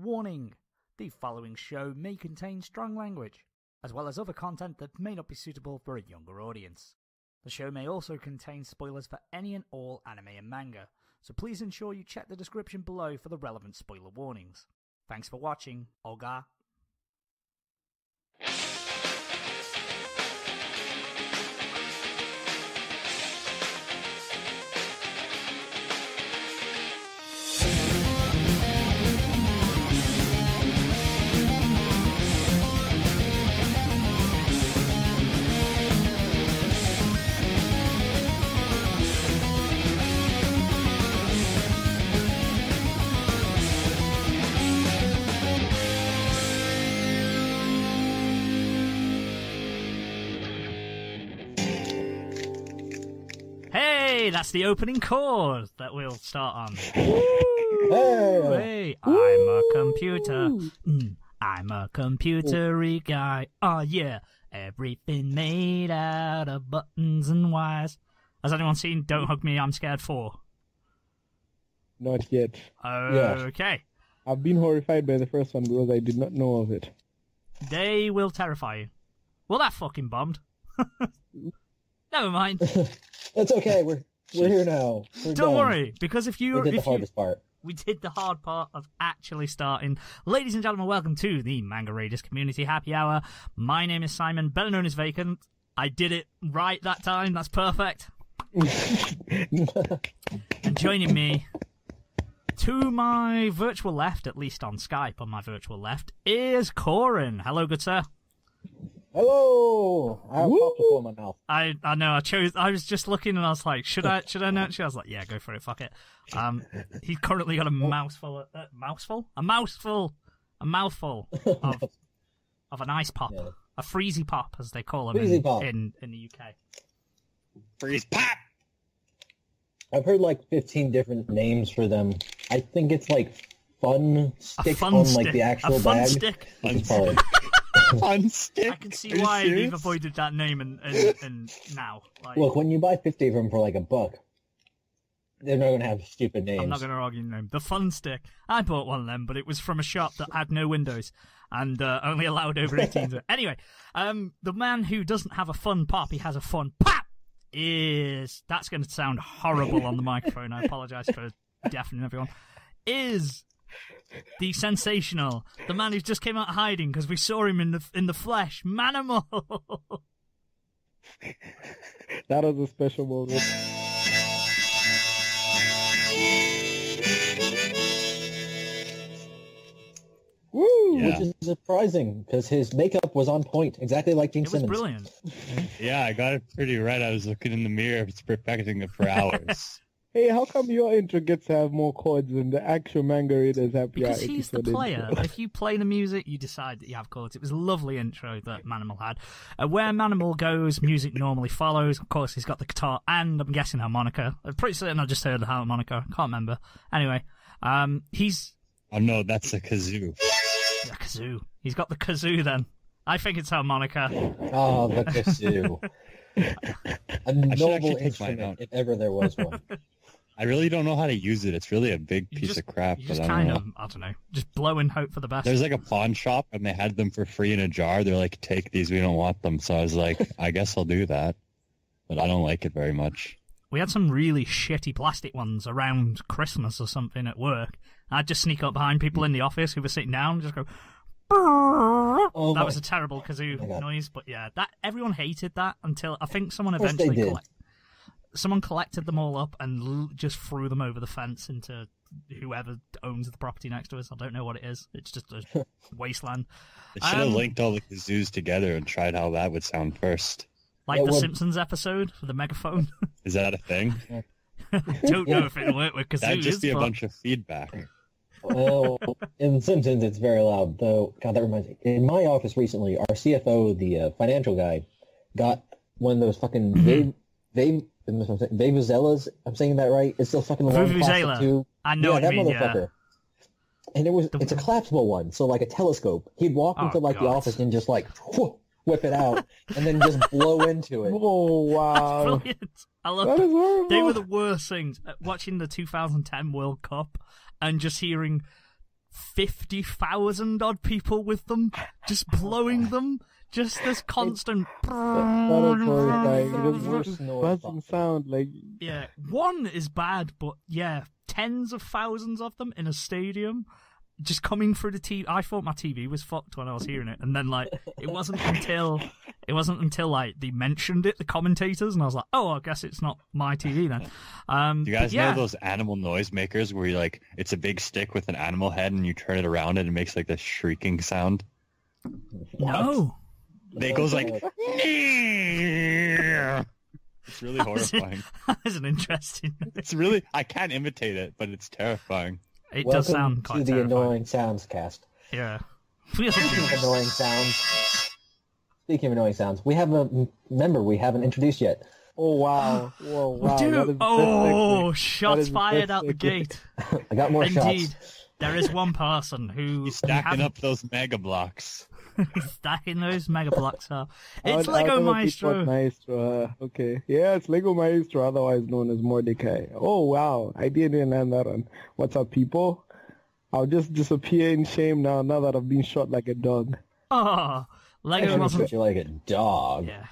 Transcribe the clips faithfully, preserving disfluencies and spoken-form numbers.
Warning! The following show may contain strong language, as well as other content that may not be suitable for a younger audience. The show may also contain spoilers for any and all anime and manga, so please ensure you check the description below for the relevant spoiler warnings. Thanks for watching, Oga! That's the opening chord that we'll start on. Hey, I'm a computer. Mm, I'm a computery guy. Oh, yeah. Everything made out of buttons and wires. Has anyone seen Don't Hug Me, I'm Scared four? Not yet. Okay. Yeah. I've been horrified by the first one because I did not know of it. They will terrify you. Well, that fucking bombed. Never mind. That's okay. We're... We're here now. We're Don't done. worry, because if you... We did if the hardest you, part. We did the hard part of actually starting. Ladies and gentlemen, welcome to the Manga Raiders Community Happy Hour. My name is Simon, better known as Vacant. I did it right that time. That's perfect. And joining me, to my virtual left, at least on Skype, on my virtual left, is Corin. Hello, good sir. Hello! I have popcorn in my mouth. I I know. I chose. I was just looking, and I was like, should I? Should I not? I was like, yeah, go for it. Fuck it. Um, he's currently got a mouthful. Uh, mouthful? A mouthful. A mouthful of of an ice pop, yeah. A freezy pop, as they call them in, pop. in in the U K. Freeze pop. I've heard like fifteen different names for them. I think it's like fun stick fun on stick. like the actual a fun bag. Stick. Fun Unstick. I can see why you've avoided that name and, and, and now. Like, look, when you buy fifty of them for like a buck, they're not going to have stupid names. I'm not going to argue the name. The Fun Stick. I bought one of them, but it was from a shop that had no windows and uh, only allowed over eighteen. Anyway, um, the man who doesn't have a fun pop, he has a fun pop, is... That's going to sound horrible on the microphone. I apologize for deafening everyone. Is... The sensational, the man who just came out hiding because we saw him in the in the flesh, Manimal. That was a special moment. Woo! Yeah. Which is surprising because his makeup was on point, exactly like Gene Simmons. It was brilliant. Yeah, I got it pretty right. I was looking in the mirror, it's perfecting it for hours. Hey, how come your intro gets to have more chords than the actual Manga Raiders have? Because he's the player. If you play the music, you decide that you have chords. It was a lovely intro that Manimal had. Uh, where Manimal goes, music normally follows. Of course, he's got the guitar and, I'm guessing, harmonica. I'm pretty certain I just heard the harmonica. I can't remember. Anyway, um, he's... Oh, no, that's a kazoo. A kazoo. He's got the kazoo, then. I think it's harmonica. Oh, the kazoo. A noble instrument, if ever there was one. I really don't know how to use it. It's really a big piece just, of crap. Just but kind I don't know. of, I don't know, just blow in hope for the best. There's like a pawn shop, and they had them for free in a jar. They're like, take these, we don't want them. So I was like, I guess I'll do that. But I don't like it very much. We had some really shitty plastic ones around Christmas or something at work. I'd just sneak up behind people in the office who were sitting down and just go, oh, that was a terrible kazoo oh noise. But yeah, that everyone hated that until I think someone eventually collected. Someone collected them all up and l just threw them over the fence into whoever owns the property next to us. I don't know what it is. It's just a wasteland. They should um, have linked all the kazoos together and tried how that would sound first. Like yeah, the well, Simpsons episode with the megaphone. Is that a thing? I don't know if it'll work with kazoos. That'd just be a but... bunch of feedback. Oh, in The Simpsons, it's very loud. Though, God, that reminds me. In my office recently, our C F O, the uh, financial guy, got one of those fucking... Mm-hmm. They... they Vuvuzelas, I'm saying that right? It's still fucking long Vuvuzela. Too. I know yeah, that mean, motherfucker. Yeah. And it was the... it's a collapsible one, so like a telescope. He'd walk oh, into like God. the office and just like whoo, whip it out, and then just blow into it. Oh wow! That's brilliant. I love that. That. They were the worst things. Watching the two thousand ten World Cup and just hearing fifty thousand odd people with them, just blowing them. Just this constant. It, that, that is like, it doesn't sound like. Yeah, one is bad, but yeah, tens of thousands of them in a stadium, just coming through the T V. I thought my T V was fucked when I was hearing it, and then like it wasn't until it wasn't until like they mentioned it, the commentators, and I was like, oh, I guess it's not my T V then. Um, Do you guys yeah. know those animal noisemakers where you like it's a big stick with an animal head, and you turn it around and it makes like this shrieking sound? No. They goes like, it's really horrifying. That is an interesting. It's really, I can't imitate it, but it's terrifying. It Welcome does sound quite to terrifying. The Annoying Sounds cast. Yeah. Speaking of annoying sounds, speaking of annoying sounds, we have a member we haven't introduced yet. Oh wow! Whoa, wow! Dude, oh, shots fired out the gate. I got more Indeed, shots. Indeed, there is one person who He's stacking up those mega blocks. Stacking those mega blocks up. It's I'll, Lego I'll Maestro. Maestro. Okay. Yeah, it's Lego Maestro, otherwise known as Mordecai. Oh, wow. I didn't land that one. What's up, people? I'll just disappear in shame now, now that I've been shot like a dog. Oh, Lego wasn't... you like a dog. Yeah.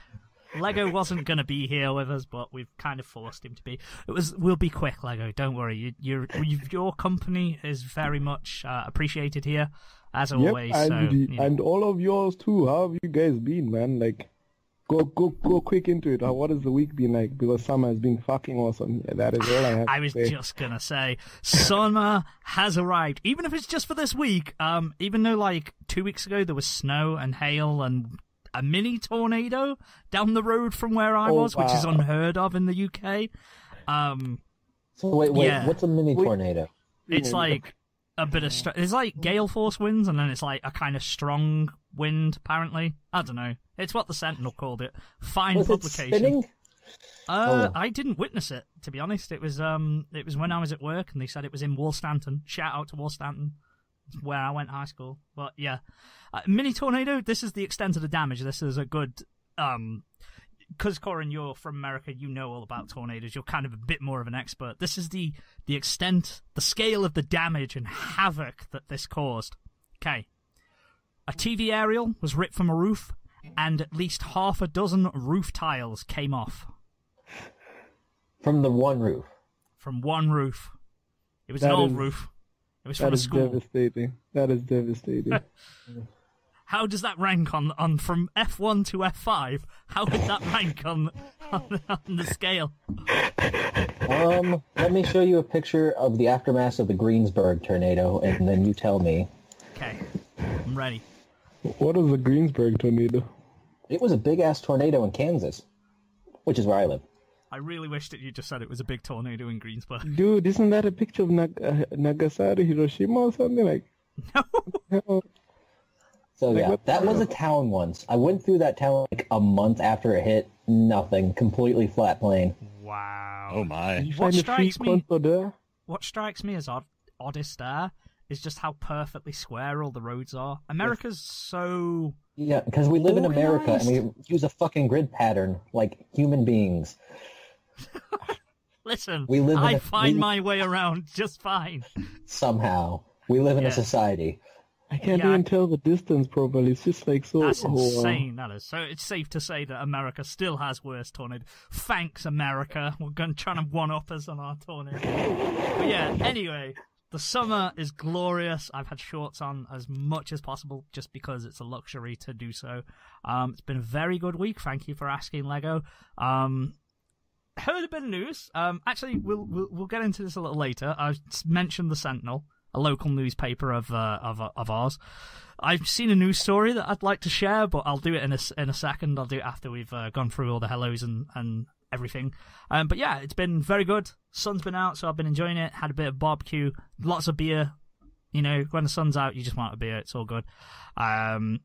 Lego wasn't going to be here with us, but we've kind of forced him to be. It was. We'll be quick, Lego. Don't worry. You, you're, you've, your company is very much uh, appreciated here. As always, yep, and, so, the, you know. And all of yours too. How have you guys been, man? Like, go, go, go, quick into it. What has the week been like? Because summer has been fucking awesome. Yeah, that is all I have. I to was say. just gonna say, summer has arrived. Even if it's just for this week. Um, even though like two weeks ago there was snow and hail and a mini tornado down the road from where I oh, was, wow. which is unheard of in the U K. Um, so wait, wait, yeah. what's a mini tornado? It's like. A bit of str- it's like gale force winds, and then it's like a kind of strong wind. Apparently, I don't know. It's what the Sentinel called it. Fine was publication. It spinning? Uh, oh. I didn't witness it, to be honest. It was um, it was when I was at work, and they said it was in Wolstanton. Shout out to Wolstanton, where I went high school. But yeah, uh, mini tornado. This is the extent of the damage. This is a good um. Because, Corin, you're from America, you know all about tornadoes. You're kind of a bit more of an expert. This is the, the extent, the scale of the damage and havoc that this caused. Okay. A T V aerial was ripped from a roof, and at least half a dozen roof tiles came off. From the one roof? From one roof. It was that an old is, roof. It was from a school. That is devastating. That is devastating. How does that rank on, on from F one to F five? How would that rank on, on on the scale? Um, let me show you a picture of the aftermath of the Greensburg tornado, and then you tell me. Okay, I'm ready. What is a Greensburg tornado? It was a big-ass tornado in Kansas, which is where I live. I really wish that you just said it was a big tornado in Greensburg. Dude, isn't that a picture of Nag- uh, Nagasaki, Hiroshima, or something like? No. So yeah, that was a town once. I went through that town like a month after it hit. Nothing, completely flat plain. Wow. Oh my. What strikes me, what strikes me as odd, oddest there is just how perfectly square all the roads are. America's so yeah, because we live in America and we use a fucking grid pattern like human beings. Listen, we live I in a, find we, my way around just fine. Somehow, we live in yeah. a society. I can't yeah, even tell the distance properly. It's just like so. That's insane. That is. So it's safe to say that America still has worse tornado. Thanks, America. We're going trying to one up us on our tornado. But yeah. Anyway, the summer is glorious. I've had shorts on as much as possible just because it's a luxury to do so. Um, it's been a very good week. Thank you for asking, Lego. Um, heard a bit of news. Um, actually, we'll we'll, we'll get into this a little later. I mentioned the Sentinel. A local newspaper of uh, of of ours. I've seen a news story that I'd like to share, but I'll do it in a in a second. I'll do it after we've uh, gone through all the hellos and and everything. Um, but yeah, it's been very good. Sun's been out, so I've been enjoying it. Had a bit of barbecue, lots of beer. You know, when the sun's out, you just want a beer. It's all good. Um,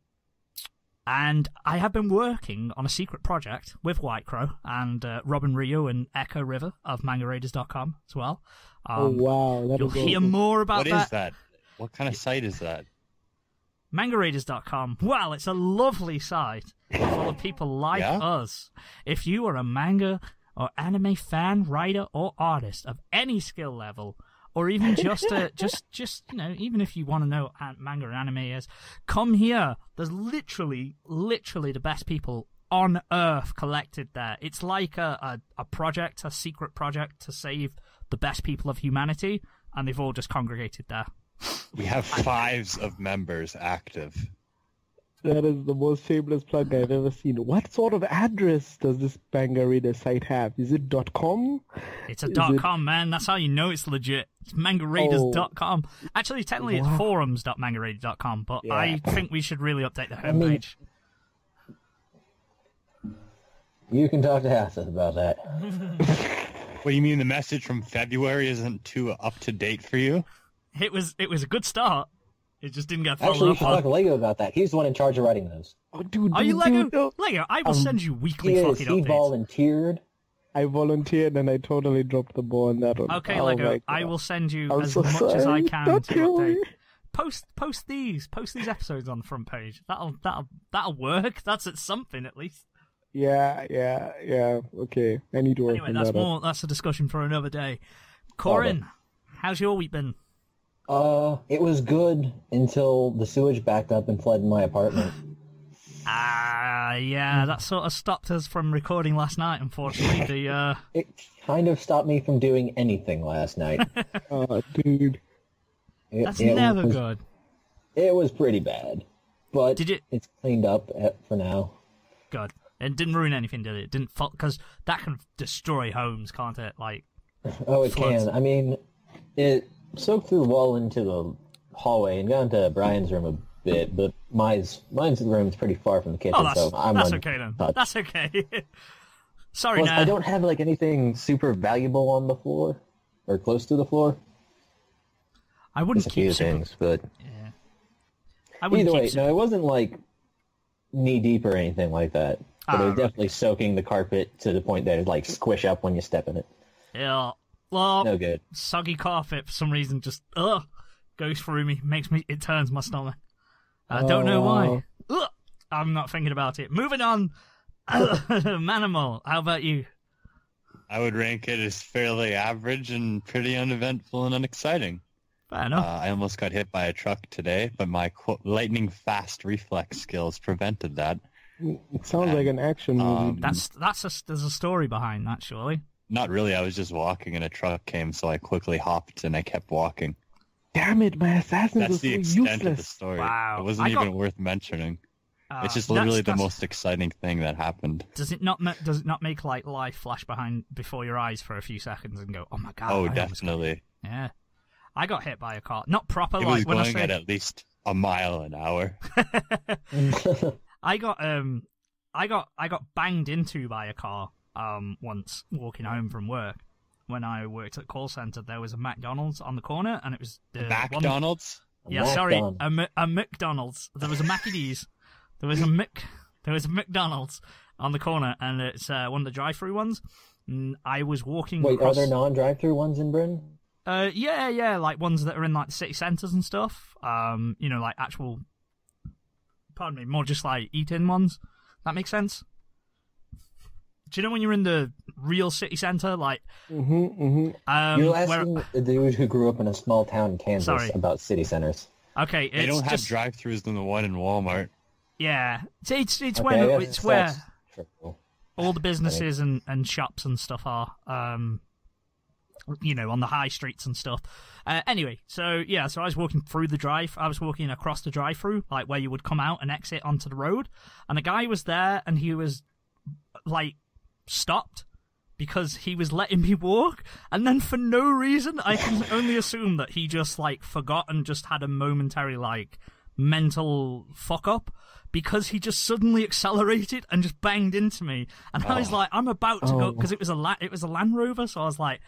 and I have been working on a secret project with White Crow and uh, Robin Rio and Echo River of MangaRaiders dot com as well. Um, oh wow! That you'll hear awesome. more about what that. What is that? What kind of site is that? MangaRaiders dot com. Well, it's a lovely site full of people like yeah? us. If you are a manga or anime fan, writer, or artist of any skill level, or even just a, just just you know, even if you want to know what manga and anime is, come here. There's literally, literally the best people on Earth collected there. It's like a, a, a project, a secret project to save the best people of humanity, and they've all just congregated there. We have fives of members active. That is the most shameless plug I've ever seen. What sort of address does this Manga Raider site have? Is it .com? It's a dot .com, it... man. That's how you know it's legit. It's Manga Raiders dot com. Oh. Actually, technically, it's forums dot manga raider dot com, but yeah. I think we should really update the homepage. I mean, you can talk to Hassan about that. What do you mean the message from February isn't too up-to-date for you? It was. It was a good start. It just didn't get followed up on. Actually, you should talk to Lego about that. He's the one in charge of writing those. Oh, dude, Are dude, you Lego? Dude. Lego, I will um, send you weekly fucking updates. He, is, he volunteered. I volunteered, and I totally dropped the ball on that one. Okay, oh, Lego, I will send you I'm as so much sorry. as I can Don't to update. Me. Post, post these, post these episodes on the front page. That'll, that'll, that'll work. That's at something at least. Yeah, yeah, yeah. Okay, I need to work. Anyway, that's that more. Up. That's a discussion for another day. Corin, how's your week been? Uh, it was good until the sewage backed up and flooded my apartment. Ah, uh, yeah, that sort of stopped us from recording last night, unfortunately. the, uh... It kind of stopped me from doing anything last night. Oh, dude. It, That's it never was, good. It was pretty bad, but did it... it's cleaned up for now. Good. It didn't ruin anything, did it? It didn't fall... Because that can destroy homes, can't it? Like, oh, it floods. can. I mean, it... soaked through well into the hallway and got into Brian's room a bit, but mine's mine's room's pretty far from the kitchen, oh, that's, so I'm that's okay then. Touch. That's okay. Sorry, Ned. I don't have like anything super valuable on the floor or close to the floor. I wouldn't Just keep a few super... things, but yeah. I wouldn't either keep way, super... no, it wasn't like knee deep or anything like that. But ah, it was definitely right. soaking the carpet to the point that it like squish up when you step in it. Yeah. Well, no good. Soggy carpet for some reason just ugh goes through me, makes me it turns my stomach. I don't oh. know why. Ugh, I'm not thinking about it. Moving on, Manimal, how about you? I would rank it as fairly average and pretty uneventful and unexciting. Fair enough. Uh, I almost got hit by a truck today, but my quote, lightning fast reflex skills prevented that. It sounds and, like an action movie. Um, that's that's a, there's a story behind that, surely. Not really, I was just walking and a truck came, so I quickly hopped and I kept walking. Damn it, my assassin That's was the so extent useless. of the story. Wow. It wasn't I even got... worth mentioning. Uh, it's just literally that's, the that's... most exciting thing that happened. Does it not ma- does it not make like life flash behind before your eyes for a few seconds and go, oh my god. Oh, I definitely. Yeah. I got hit by a car. Not proper, it like was when going I say... at at least a mile an hour. I got um I got I got banged into by a car. Um, once walking home from work, when I worked at call center, there was a McDonald's on the corner, and it was the McDonald's. One... Yeah, sorry, a, M- a McDonald's. There was a Mackie D's. There was a Mc. There was a McDonald's on the corner, and it's uh, one of the drive-through ones. And I was walking. Wait, across... are there non-drive-through ones in Britain? Uh, yeah, yeah, like ones that are in like the city centers and stuff. Um, you know, like actual. Pardon me, more just like eat-in ones. That makes sense. Do you know when you're in the real city centre, like... Mm-hmm, mm-hmm. Um, you're asking where... a dude who grew up in a small town in Kansas Sorry. about city centres. Okay, it's They don't just... have drive-thrus than the one in Walmart. Yeah. It's, it's, it's okay, where, it's where all the businesses and, and shops and stuff are, um, you know, on the high streets and stuff. Uh, anyway, so, yeah, so I was walking through the drive... I was walking across the drive-thru, like, where you would come out and exit onto the road, and a guy was there, and he was, like... stopped because he was letting me walk, and then for no reason I can only assume that he just like forgot and just had a momentary like mental fuck up, because he just suddenly accelerated and just banged into me, and oh. I was like, I'm about to oh. go, because it was a la- it was a Land Rover, so I was like,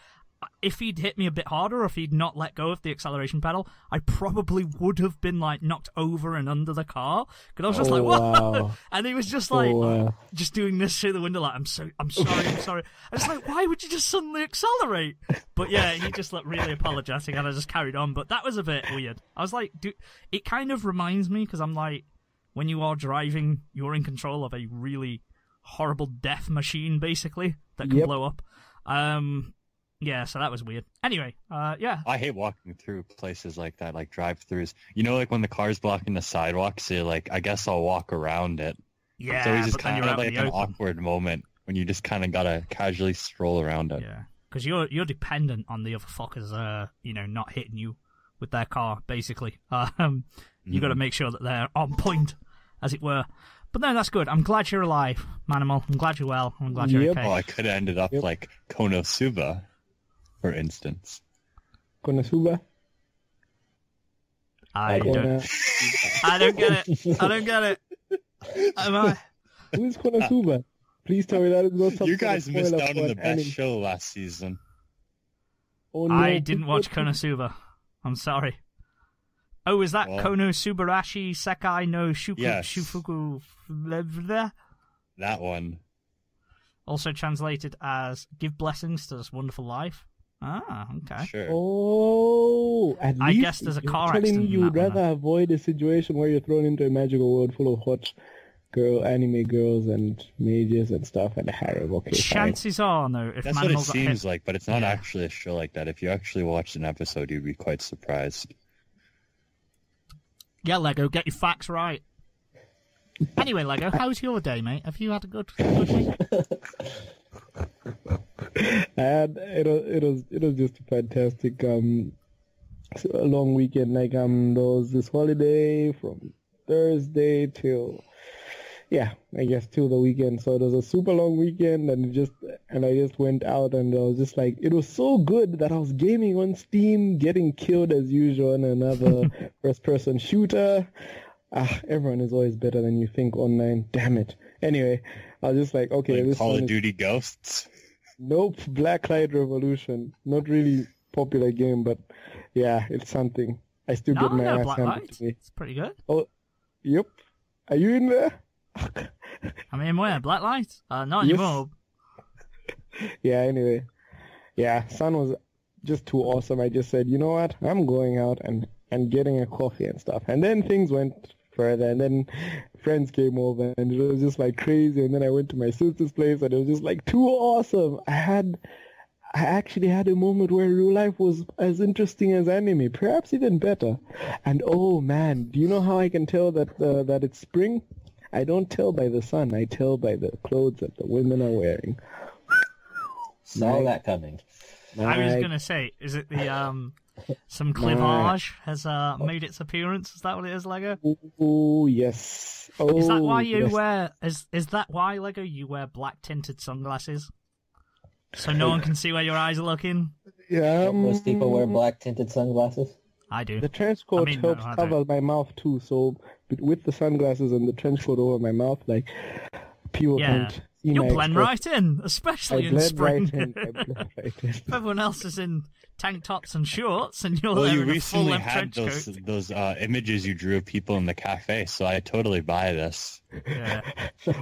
if he'd hit me a bit harder, or if he'd not let go of the acceleration pedal, I probably would have been like knocked over and under the car. Because I was just oh, like, "What?" Wow. And he was just like, oh, wow. just doing this through the window, like, "I'm so, I'm sorry, I'm sorry." I was like, "Why would you just suddenly accelerate?" But yeah, he just looked really apologetic, and I just carried on. But that was a bit weird. I was like, "Dude," it kind of reminds me, because I'm like, when you are driving, you're in control of a really horrible death machine, basically, that can yep. blow up. Um. Yeah, so that was weird. Anyway, uh, yeah. I hate walking through places like that, like drive-thrus. You know, like when the car's blocking the sidewalk, so you're like, I guess I'll walk around it. Yeah, so it's just kind of like an awkward moment when you just kind of gotta casually stroll around it. Yeah, because you're you're dependent on the other fuckers, uh, you know, not hitting you with their car. Basically, um, you mm-hmm. gotta make sure that they're on point, as it were. But no, that's good. I'm glad you're alive, Manimal. I'm glad you're well. I'm glad you're yep. okay. Oh, I could have ended up yep. like Konosuba, for instance. Konosuba? I, I don't... Gonna... I don't get it. I don't get it. Am I... Who is Konosuba? Please tell me that is not something... You guys missed out on the best anime. Show last season. Oh, no. I didn't watch Konosuba. I'm sorry. Oh, is that well, Kono Subarashi Sekai no Shuku, yes. Shufuku... That one. Also translated as Give Blessings to This Wonderful Life. Ah, okay. Sure. Oh, at I least guess there's a car telling accident. You'd in that rather one, avoid a situation where you're thrown into a magical world full of hot girl, anime girls and mages and stuff and harem. Okay, chances fine. Are, no, if that's Manimal what it seems hit... like, but it's not yeah. actually a show like that. If you actually watched an episode, you'd be quite surprised. Yeah, Lego, get your facts right. Anyway, Lego, how's your day, mate? Have you had a good, good week? And it was, it was, it was just a fantastic, um, a long weekend. Like, um, there was this holiday from Thursday till, yeah, I guess till the weekend. So it was a super long weekend, and it just, and I just went out, and I was just like, it was so good that I was gaming on Steam, getting killed as usual in another first-person shooter. Ah, everyone is always better than you think online. Damn it. Anyway, I was just like, okay, like this Call of Duty is... Ghosts? Nope, Blacklight Revolution. Not really popular game, but yeah, it's something. I still no, get my no, ass handed to me. It's pretty good. Oh, yep. Are you in there? I'm in where? Blacklight? Uh, not yes. anymore. Yeah, anyway. Yeah, Sun was just too awesome. I just said, you know what? I'm going out and, and getting a coffee and stuff. And then things went... further, and then friends came over, and it was just like crazy. And then I went to my sister's place, and it was just like too awesome. I had, I actually had a moment where real life was as interesting as anime, perhaps even better. And oh man, do you know how I can tell that uh, that it's spring? I don't tell by the sun. I tell by the clothes that the women are wearing. Saw like, that coming. Like, I was gonna say, is it the um? Some cleavage has uh, made its appearance. Is that what it is, Lego? Oh yes. Oh, is that why you yes. wear? Is is that why, Lego, you wear black tinted sunglasses, so no one can see where your eyes are looking? Yeah. Um, most people wear black tinted sunglasses. I do. The trench coat I mean, helps no, cover my mouth too. So with the sunglasses and the trench coat over my mouth, like people yeah. can't. You blend right in, especially I in spring. Right in. I blend right in. Everyone else is in tank tops and shorts, and you're well, there you in a full length trench coat. Well, you recently had those, those uh, images you drew of people in the cafe, so I totally buy this. Yeah.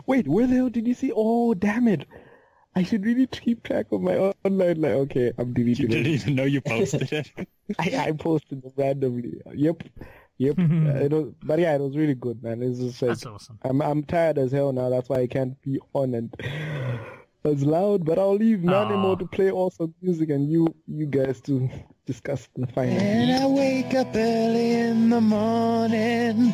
Wait, where the hell did you see? Oh, damn it. I should really keep track of my online life. Okay, I'm deleting it. You didn't even know you posted it? I, I posted it randomly. Yep. Yep, uh, it was, but yeah, it was really good, man. It's just like, that's awesome. I'm I'm tired as hell now. That's why I can't be on and it's loud. But I'll leave Manimal to play awesome music and you you guys to discuss the final. And I wake up early in the morning.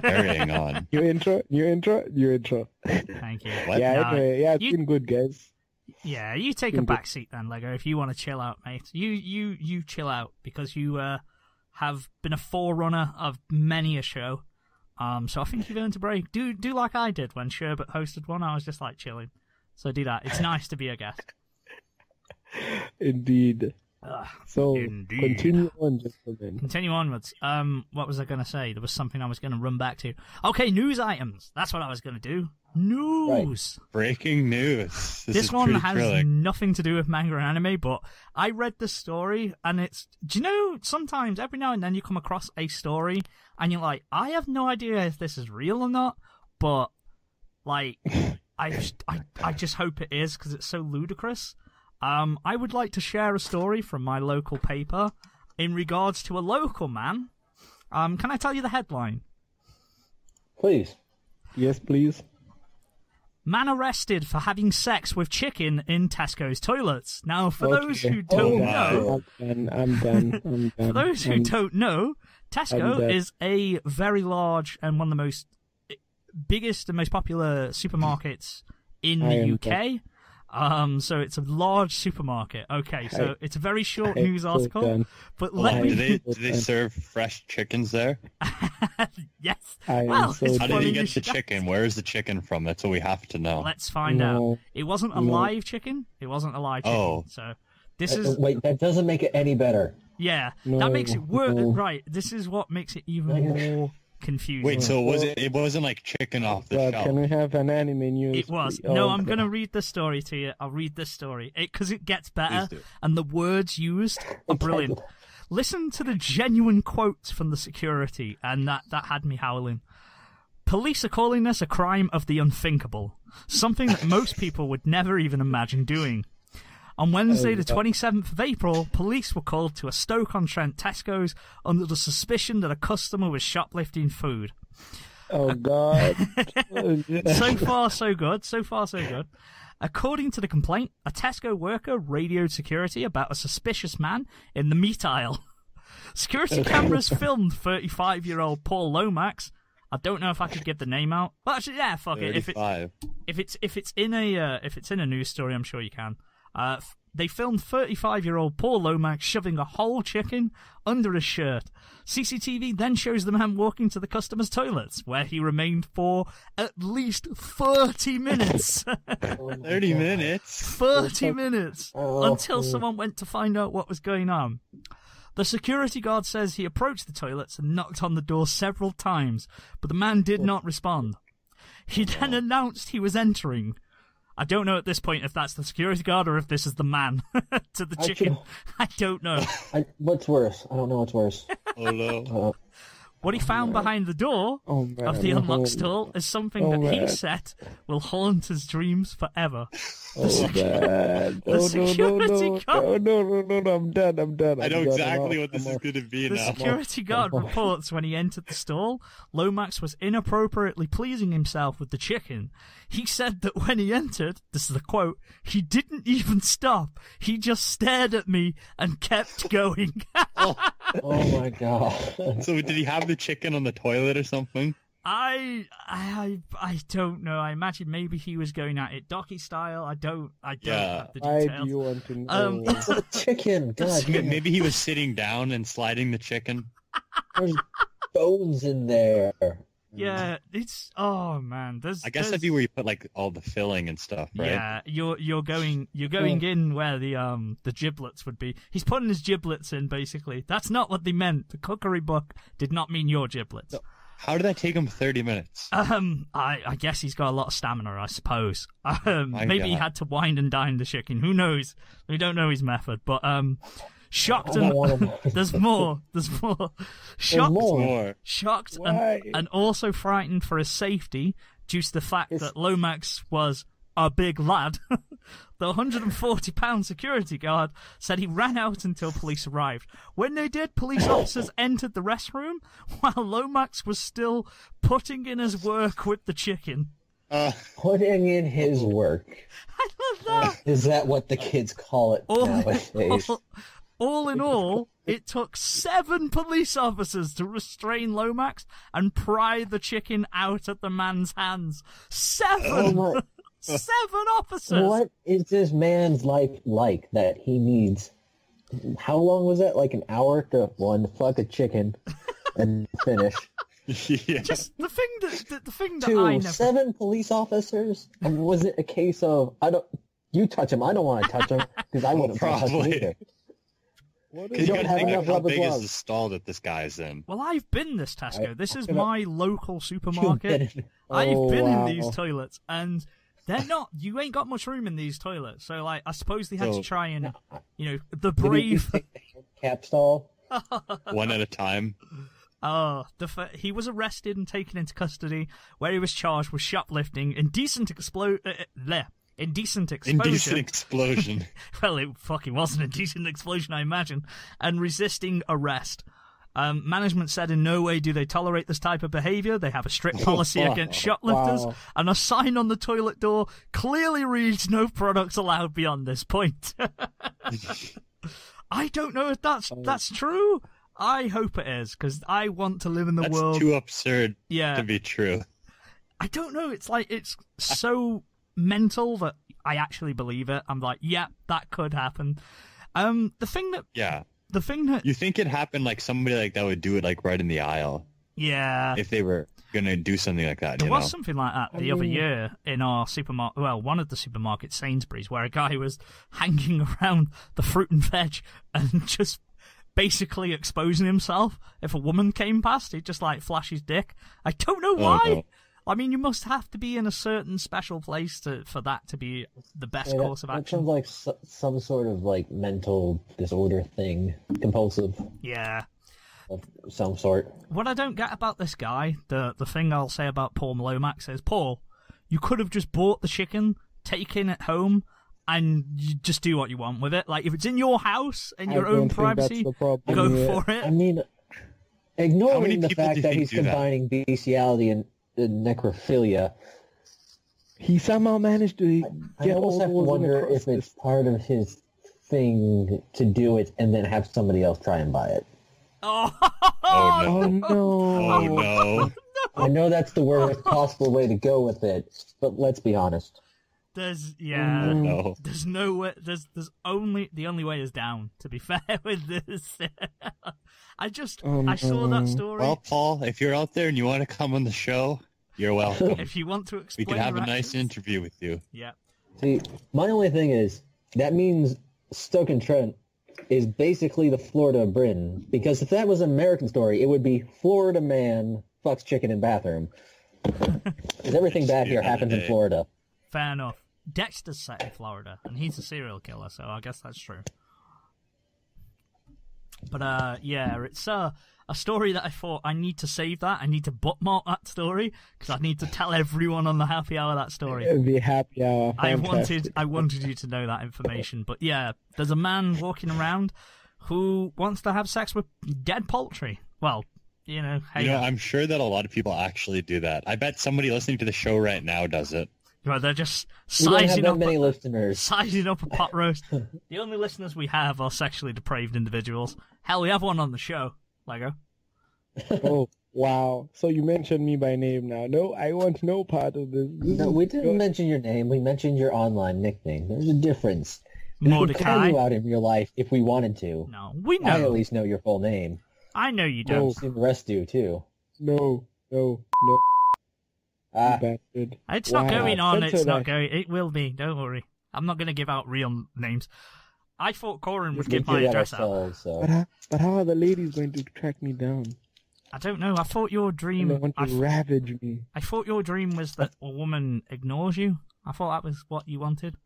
Carrying on. New intro, new intro, new intro. Thank you. What? Yeah, no, anyway, yeah, it's you... been good, guys. Yeah, you take a back seat then, Lego, if you want to chill out, mate. You you, you chill out, because you uh, have been a forerunner of many a show. Um, so I think you've earned a break. Do do like I did when Sherbet hosted one. I was just, like, chilling. So do that. It's nice to be a guest. Indeed. Ugh, so, indeed. Continue on, gentlemen. Continue onwards. Um, what was I going to say? There was something I was going to run back to. Okay, news items. That's what I was going to do. News! Right. Breaking news. This, this one has thrilling. Nothing to do with manga and anime, but I read the story, and it's... Do you know, sometimes, every now and then, you come across a story, and you're like, I have no idea if this is real or not, but, like, I, just, I, I just hope it is, because it's so ludicrous. Um, I would like to share a story from my local paper in regards to a local man. Um, can I tell you the headline? Please. Yes, please. Man arrested for having sex with chicken in Tesco's toilets. Now, for okay. those who don't oh, know... I'm done. I'm done. I'm done. For those who I'm, don't know, Tesco is a very large and one of the most biggest and most popular supermarkets in I the U K. Um, so it's a large supermarket. Okay, so I, it's a very short I news article. Done. But oh, let me... Do they, do they serve fresh chickens there? Yes. I well, so it's how did he get the chicken? Where is the chicken from? That's what we have to know. Let's find no, out. It wasn't a no. live chicken. It wasn't a live chicken. Oh. So this uh, is... Wait, that doesn't make it any better. Yeah, no, that makes it worse. No. Right, this is what makes it even more... confusing. Wait, so was it? It wasn't like chicken off the God, shelf. Can we have an anime news? It was. Oh, no, I'm God. gonna read the story to you. I'll read the story because it, it gets better, and the words used are brilliant. Listen to the genuine quotes from the security, and that that had me howling. Police are calling this a crime of the unthinkable, something that most people would never even imagine doing. On Wednesday, the twenty-seventh of April, police were called to a Stoke-on-Trent Tesco's under the suspicion that a customer was shoplifting food. Oh, God. So far, so good. So far, so good. According to the complaint, a Tesco worker radioed security about a suspicious man in the meat aisle. Security cameras filmed thirty-five-year-old Paul Lomax. I don't know if I could give the name out. Well, actually, yeah, fuck it. If, it, if it's if it's in a uh, if it's in a news story, I'm sure you can. Uh, they filmed thirty-five-year-old Paul Lomax shoving a whole chicken under his shirt. C C T V then shows the man walking to the customer's toilets, where he remained for at least thirty minutes. thirty minutes? thirty minutes, until someone went to find out what was going on. The security guard says he approached the toilets and knocked on the door several times, but the man did not respond. He then announced he was entering. I don't know at this point if that's the security guard or if this is the man to the chicken. I, I don't know. I, what's worse? I don't know what's worse. Oh, no. Uh, what he found oh, behind the door oh, of the unlocked stall is something oh, that man. he said will haunt his dreams forever. Oh, the oh, security no, no, guard... Oh, no, no, no, no, I'm done, I'm done. I'm I know done, exactly I'm what I'm this is going to be the now. The security guard reports when he entered the stall, Lomax was inappropriately pleasing himself with the chicken. He said that when he entered, this is the quote, he didn't even stop. He just stared at me and kept going. oh. oh, my God. So did he have the chicken on the toilet or something? I I I don't know. I imagine maybe he was going at it docky style. I don't. I don't yeah. have the details. Why do you want to know? Um, it's a chicken. God, maybe he was sitting down and sliding the chicken. There's bones in there. Yeah, it's oh man. There's. I guess there's... that'd be where you put like all the filling and stuff, right? Yeah, you're you're going you're going yeah. in where the um the giblets would be. He's putting his giblets in basically. That's not what they meant. The cookery book did not mean your giblets. No. How did that take him thirty minutes? Um, I, I guess he's got a lot of stamina, I suppose. Um, maybe God. he had to wind and dine the chicken. Who knows? We don't know his method. But um, shocked and there's more. There's more. Shocked, there's more. shocked, and, and also frightened for his safety due to the fact it's... that Lomax was a big lad. The one hundred forty pound security guard said he ran out until police arrived. When they did, police officers entered the restroom while Lomax was still putting in his work with the chicken. Uh, putting in his work. I love that. Is that what the kids call it all nowadays? All, all in all, it took seven police officers to restrain Lomax and pry the chicken out of the man's hands. Seven! Oh my- Seven officers! What is this man's life like that he needs? How long was that? Like an hour to, one, to pluck a chicken and finish. Yeah. Just the thing that, the, the thing that Two, I never... seven police officers? I mean, was it a case of, I don't, you touch him, I don't want to touch him, because I wouldn't well, touch him either. What is you don't have enough rubber gloves. How big is the stall that this guy's in? Well, I've been this Tesco. I, this is my up. local supermarket. Been oh, I've been wow. in these toilets, and... They're not. You ain't got much room in these toilets, so like I suppose they had so, to try and, you know, the brave cap stall one at a time. Oh, the f- he was arrested and taken into custody, where he was charged with shoplifting, indecent explo, uh, indecent explosion, indecent explosion. Well, it fucking was an indecent explosion, I imagine, and resisting arrest. Um, management said in no way do they tolerate this type of behaviour. They have a strict policy against shoplifters, wow. and a sign on the toilet door clearly reads no products allowed beyond this point. I don't know if that's that's true. I hope it is, because I want to live in the that's world. That's too absurd yeah. to be true. I don't know. It's like, it's so mental that I actually believe it. I'm like, yeah, that could happen. Um, the thing that... Yeah. The thing that... You think it happened, like, somebody like that would do it, like, right in the aisle. Yeah. If they were going to do something like that, There you was know? something like that the I mean... other year in our supermarket... Well, one of the supermarkets, Sainsbury's, where a guy was hanging around the fruit and veg and just... basically exposing himself. If a woman came past, he'd just, like, flash his dick. I don't know why. Oh, no. I mean, you must have to be in a certain special place to for that to be the best yeah, course of action. That sounds like so, some sort of, like, mental disorder thing. Compulsive. Yeah. Of some sort. What I don't get about this guy, the, the thing I'll say about Paul Lomax is, Paul, you could have just bought the chicken, taken it home, and you just do what you want with it. Like, if it's in your house, in your own privacy, go for it. I mean, ignoring the fact that he's combining bestiality and, and necrophilia, he somehow managed to get... I almost have to wonder if it's part of his thing to do it and then have somebody else try and buy it. Oh, oh no. Oh, no. no. I know that's the worst possible way to go with it, but let's be honest. There's yeah, no. there's no way. There's there's only the only way is down. To be fair with this, I just um, I saw um, that story. Well, Paul, if you're out there and you want to come on the show, you're welcome. If you want to, explain we can have a nice interview with you. Yeah. See, my only thing is that means Stoke-on-Trent is basically the Florida of Britain, because if that was an American story, it would be Florida man fucks chicken in bathroom. Because everything bad here happens in Florida. Fair enough. Dexter's set in Florida, and he's a serial killer, so I guess that's true. But, uh, yeah, it's uh, a story that I thought, I need to save that, I need to bookmark that story, because I need to tell everyone on the happy hour that story. It would be happy hour. I wanted, I wanted you to know that information, but yeah, there's a man walking around who wants to have sex with dead poultry. Well, you know, hey. You know, I'm sure that a lot of people actually do that. I bet somebody listening to the show right now does it. Right, they're just sizing up, many listeners. sizing up a pot roast. The only listeners we have are sexually depraved individuals. Hell, we have one on the show, Lego. Oh, wow. So you mentioned me by name now. No, I want no part of this. this no, we didn't good. mention your name. We mentioned your online nickname. There's a difference. Mordecai. We could call you out in real life if we wanted to. No, we know. I at least know your full name. I know you don't. No. The rest do, too. No, no, no. Ah. It's not wow. going on, That's it's so not nice. going it will be, don't worry. I'm not gonna give out real names. I thought Corin would give my address out. So. But, how, but how are the ladies going to track me down? I don't know, I thought your dream they want to I, ravage me. I thought your dream was that a woman ignores you. I thought that was what you wanted.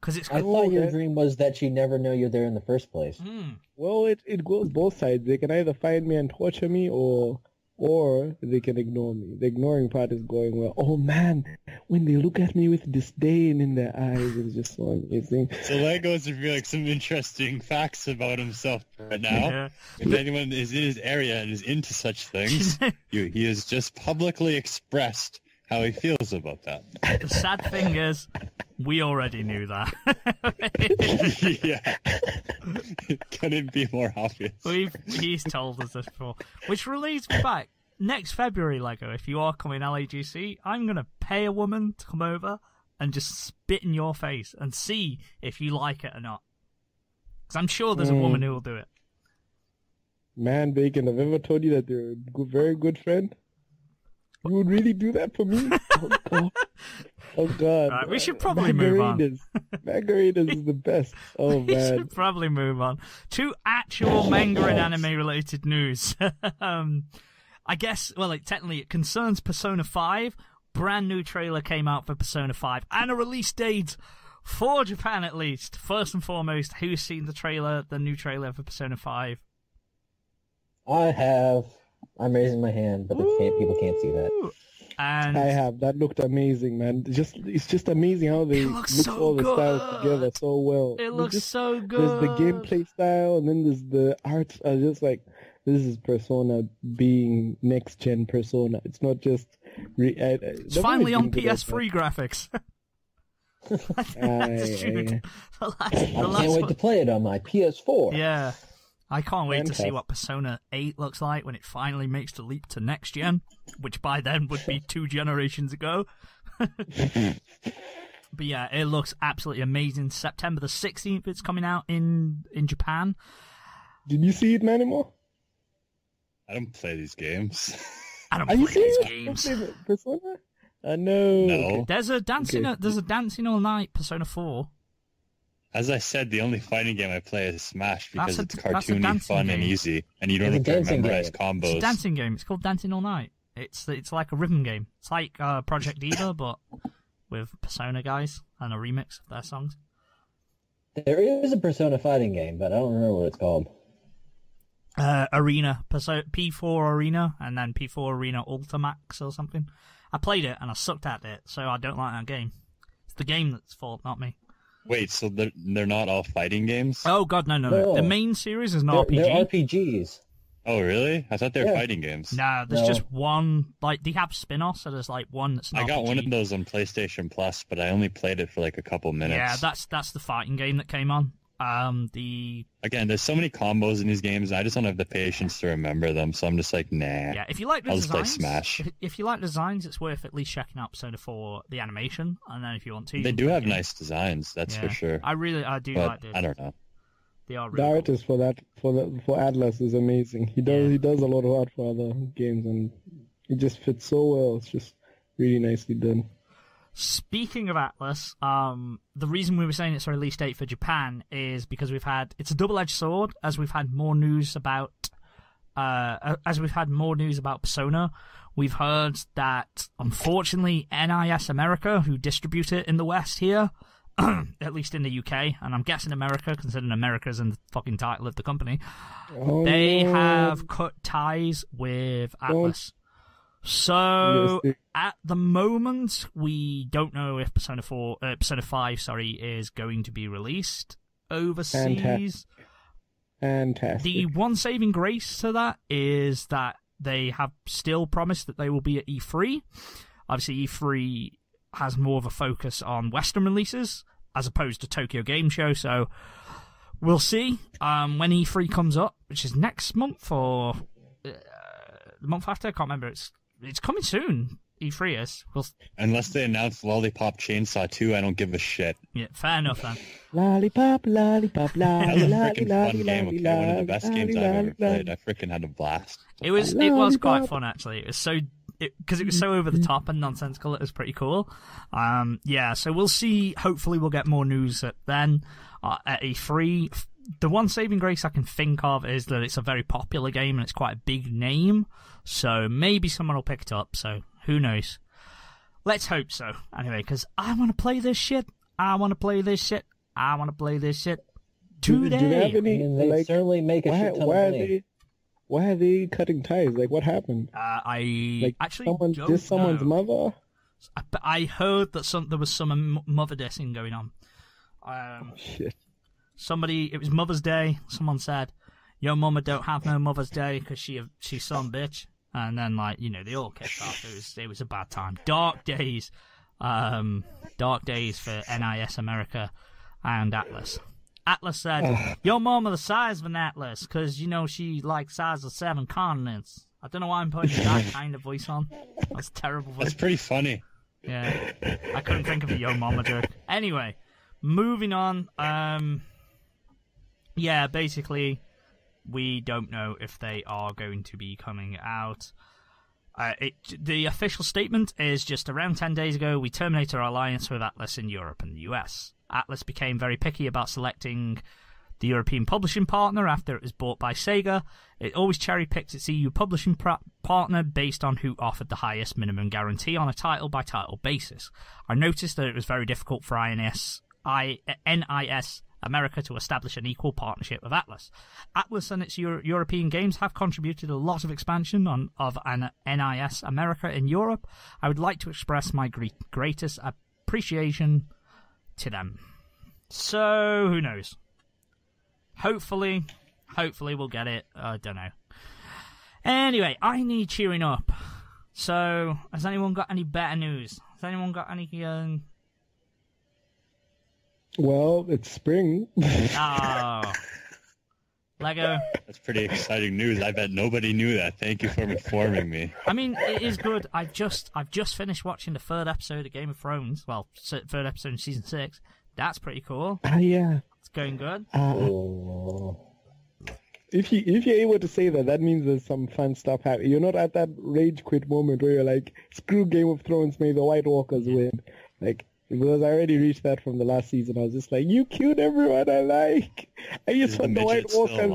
Cause it's I thought your dream was that she never knew you're there in the first place. Mm. Well, it it goes both sides. They can either find me and torture me, or Or they can ignore me. The ignoring part is going well. Oh man, when they look at me with disdain in their eyes, it's just so amazing. So that goes to be like some interesting facts about himself right now. Yeah. If anyone is in his area and is into such things, he, he has just publicly expressed how he feels about that. The sad thing is, we already knew that. Yeah. Can it be more obvious? We've, he's told us this before. Which leads me back. Next February, Lego, if you are coming L A G C, I'm going to pay a woman to come over and just spit in your face and see if you like it or not. Because I'm sure there's mm. a woman who will do it. Man, Bacon, I've ever told you that you're a very good friend. You would really do that for me? Oh, God. Oh, God. Right, we should probably move on. MangaRaiders is the best. Oh, we man. We should probably move on to actual manga and anime-related news. um, I guess, well, like, technically it concerns Persona five. Brand new trailer came out for Persona five. And a release date for Japan, at least. First and foremost, who's seen the trailer, the new trailer for Persona five? I have... I'm raising my hand, but the can't, people can't see that. And I have. That looked amazing, man. Just It's just amazing how they mix so all good. the styles together so well. It looks just, so good. There's the gameplay style, and then there's the art. I just like, This is Persona being next-gen Persona. It's not just... Re- I, I, it's finally on P S three graphics. I think I, that's true. I, I, I can't wait one. to play it on my P S four. Yeah. I can't wait okay. to see what Persona eight looks like when it finally makes the leap to next-gen, which by then would be two generations ago. But yeah, it looks absolutely amazing. September the sixteenth, it's coming out in, in Japan. Did you see it, Manimo? I don't play these games. I don't Are play these games. Persona? I know. No. Okay. There's a dancing. Okay. There's a Dancing All Night Persona four. As I said, the only fighting game I play is Smash because a, it's cartoony, fun, game. and easy, and you don't have to memorize combos. It's a dancing game. It's called Dancing All Night. It's it's like a rhythm game. It's like uh, Project Diva, but with Persona guys and a remix of their songs. There is a Persona fighting game, but I don't remember what it's called. Uh, Arena, P four Arena, and then P four Arena Ultimax or something. I played it and I sucked at it, so I don't like that game. It's the game that's fault, not me. Wait, so they're, they're not all fighting games? Oh god, no, no, no. The main series is an they're, R P G. They're R P Gs. Oh really? I thought they were yeah. fighting games. Nah, there's no. just one, like, they have spin-offs, so there's like one that's an I R P G. Got one of those on PlayStation Plus, but I only played it for like a couple minutes. Yeah, that's that's the fighting game that came on. Um, the Again, there's so many combos in these games, and I just don't have the patience to remember them, so I'm just like, nah. Yeah, if you like the I'll designs, just play Smash. If, if you like designs, it's worth at least checking out Persona for the animation, and then if you want to... They do have game. nice designs, that's yeah. for sure. I really, I do but like the... I don't know. They are really The art cool. is for that, for, the, for Atlus is amazing. He does, yeah. he does a lot of art for other games, and it just fits so well. It's just really nicely done. Speaking of Atlus, um, the reason we were saying it's a release date for Japan is because we've had... It's a double-edged sword, as we've had more news about... Uh, as we've had more news about Persona, we've heard that, unfortunately, N I S America, who distribute it in the West here, at least in the U K, and I'm guessing America, considering America's in the fucking title of the company, oh, they have cut ties with Atlus. So, yes, at the moment, we don't know if Persona four, uh, Persona five, sorry, is going to be released overseas. Fantastic. Fantastic. The one saving grace to that is that they have still promised that they will be at E three. Obviously, E three has more of a focus on Western releases as opposed to Tokyo Game Show, so we'll see um, when E three comes up, which is next month or uh, the month after, I can't remember, it's It's coming soon, E three is. We'll... Unless they announce Lollipop Chainsaw two, I don't give a shit. Yeah, fair enough then. Lollipop, lollipop, lollipop. That was a freaking fun game, okay? One of the best games I've ever played. I freaking had a blast. It was it was quite fun, actually. It was so... Because it, it was so over the top and nonsensical, it was pretty cool. Um, yeah, so we'll see. Hopefully we'll get more news at then uh, at E three. The one saving grace I can think of is that it's a very popular game and it's quite a big name. So maybe someone will pick it up, so who knows. Let's hope so. Anyway, because I want to play this shit. I want to play this shit. I want to play this shit today. Do, do they have any, I mean, they like, certainly make a why, shit ton why of money. Are they, why are they cutting ties? Like, what happened? Uh, I like, actually someone, don't just someone's know. mother? I, I heard that some, there was some mother dissing going on. Um, oh, shit. Somebody, it was Mother's Day, someone said, your mama don't have no Mother's Day because she, she's some bitch. And then, like, you know, they all kicked off. It was, it was a bad time. Dark days. Um, dark days for N I S America and Atlus. Atlus said, your mama the size of an Atlus because, you know, she likes size of seven continents. I don't know why I'm putting that kind of voice on. That's a terrible voice. That's pretty funny. Yeah. I couldn't think of a yo mama joke. Anyway, moving on. Um, yeah, basically... We don't know if they are going to be coming out. Uh, it, the official statement is just around ten days ago, we terminated our alliance with Atlus in Europe and the U S. Atlus became very picky about selecting the European publishing partner after it was bought by Sega. It always cherry-picked its E U publishing partner based on who offered the highest minimum guarantee on a title-by-title basis. I noticed that it was very difficult for I N S, I, N I S America to establish an equal partnership with Atlus. Atlus and its Euro European games have contributed a lot of expansion on, of an N I S America in Europe. I would like to express my greatest appreciation to them. So, who knows? Hopefully, hopefully we'll get it. I don't know. Anyway, I need cheering up. So, has anyone got any better news? Has anyone got any... Um... Well, it's spring. Oh. Lego. That's pretty exciting news. I bet nobody knew that. Thank you for informing me. I mean, it is good. I just, I've just finished watching the third episode of Game of Thrones. Well, third episode of season six. That's pretty cool. Uh, yeah. It's going good. Uh, oh. If you if you're able to say that, that means there's some fun stuff happening. You're not at that rage quit moment where you're like, "Screw Game of Thrones, may the White Walkers win." Like, because I already reached that from the last season. I was just like, "You killed everyone I like. I just want the White Walkers."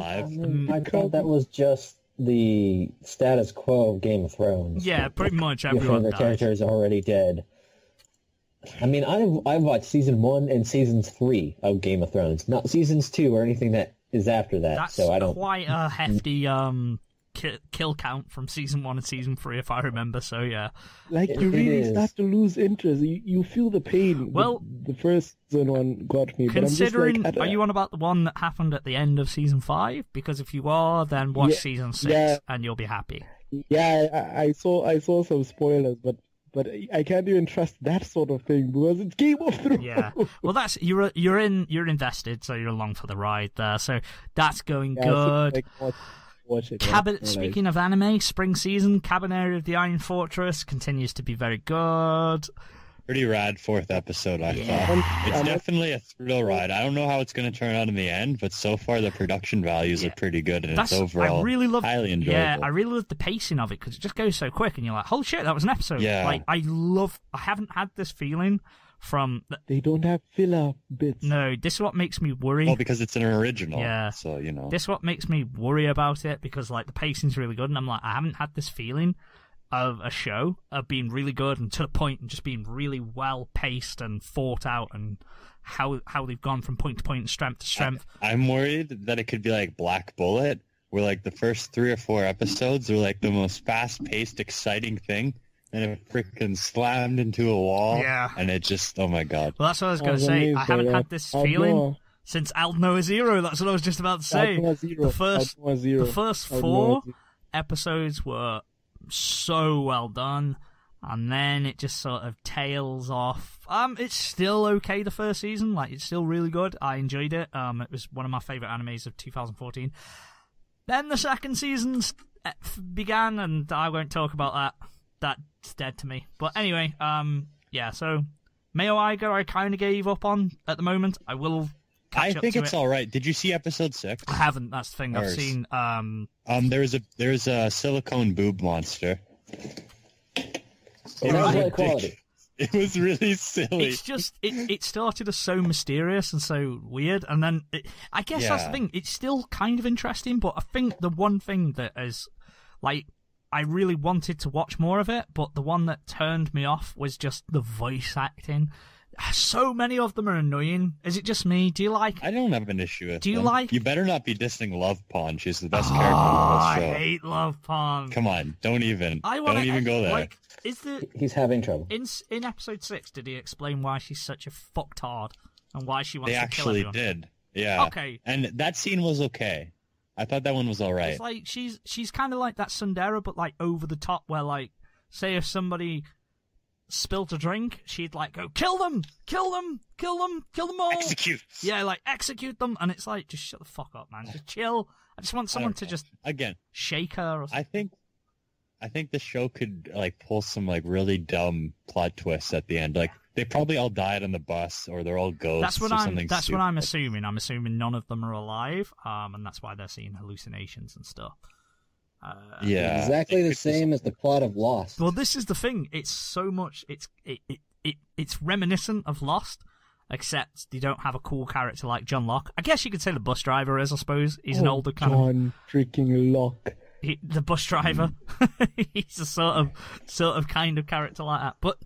I thought that was just the status quo of Game of Thrones. Yeah, pretty much everyone. Your favorite character is already dead. I mean, I've I've watched season one and season three of Game of Thrones, not seasons two or anything that. Is after that, That's so I don't. Quite a hefty um ki kill count from season one and season three, if I remember. So yeah, like you really start to lose interest. You, you feel the pain. Well, the, the first season one got me. Considering, but I'm just like, are you on about the one that happened at the end of season five? Because if you are, then watch yeah, season six, yeah, and you'll be happy. Yeah, I, I saw I saw some spoilers, but. But I can't even trust that sort of thing because it's Game of Thrones. Yeah, well, that's you're you're in you're invested, so you're along for the ride there. So that's going yeah, good. Like, watch, watch it, Cabin, yeah. Speaking of anime, spring season, Cabinary of the Iron Fortress continues to be very good. Pretty rad fourth episode, I yeah. thought. It's definitely a thrill ride. I don't know how it's going to turn out in the end, but so far the production values yeah. are pretty good, and That's, it's overall I really loved, highly enjoyable. Yeah, I really love the pacing of it, because it just goes so quick, and you're like, holy shit, that was an episode. Yeah. Like, I love... I haven't had this feeling from... The, they don't have filler bits. No, this is what makes me worry. Well, because it's an original, yeah. so, you know. This is what makes me worry about it, because, like, the pacing's really good, and I'm like, I haven't had this feeling... of a show of being really good and to the point and just being really well paced and thought out and how how they've gone from point to point and strength to strength. I, I'm worried that it could be like Black Bullet, where like the first three or four episodes are like the most fast paced, exciting thing, and it freaking slammed into a wall. Yeah. And it just, oh my god. Well, that's what I was gonna I say. I haven't had this I feeling know. since Aldnoah Zero. That's what I was just about to say. The first, the first four episodes were so well done, and then it just sort of tails off. Um, it's still okay, the first season, like it's still really good. I enjoyed it. Um, it was one of my favorite animes of two thousand fourteen. Then the second season began, and I won't talk about that. That's dead to me. But anyway, um, yeah. So Mayo Iga, I kind of gave up on at the moment. I will. I think it's it. all right. Did you see episode six? I haven't. That's the thing I've seen. Um, um, there's a there's a silicone boob monster. It was, ridiculous. It was really silly. It's just it, it started as so mysterious and so weird, and then it, I guess yeah. that's the thing. It's still kind of interesting, but I think the one thing that is like I really wanted to watch more of it, but the one that turned me off was just the voice acting. So many of them are annoying. Is it just me? Do you like... I don't have an issue with Do you them. like... You better not be dissing Love Pond. She's the best oh, character in the show. I hate Love Pond. Come on. Don't even. I wanna, don't even go there. Like, is the... He's having trouble. In, in episode six, did he explain why she's such a fucktard and why she wants they to kill everyone? They actually did. Yeah. Okay. And that scene was okay. I thought that one was all right. It's like, she's, she's kind of like that Sundera, but like over the top where like, say if somebody... spilt a drink, she'd like go kill them, kill them, kill them, kill them all. Execute. Yeah, like execute them, and it's like just shut the fuck up, man. Just chill. I just want someone to just again shake her. Or something. I think, I think the show could like pull some like really dumb plot twists at the end. Like they probably all died on the bus, or they're all ghosts. That's what or I'm. That's stupid. what I'm assuming. I'm assuming none of them are alive, um, and that's why they're seeing hallucinations and stuff. Uh, yeah, exactly the same as the plot of Lost. Well, this is the thing. It's so much. It's it, it, it it's reminiscent of Lost, except they don't have a cool character like John Locke. I guess you could say the bus driver is. I suppose he's oh, an older kind John of freaking Locke. He, the bus driver. Mm. He's a sort of sort of kind of character like that. But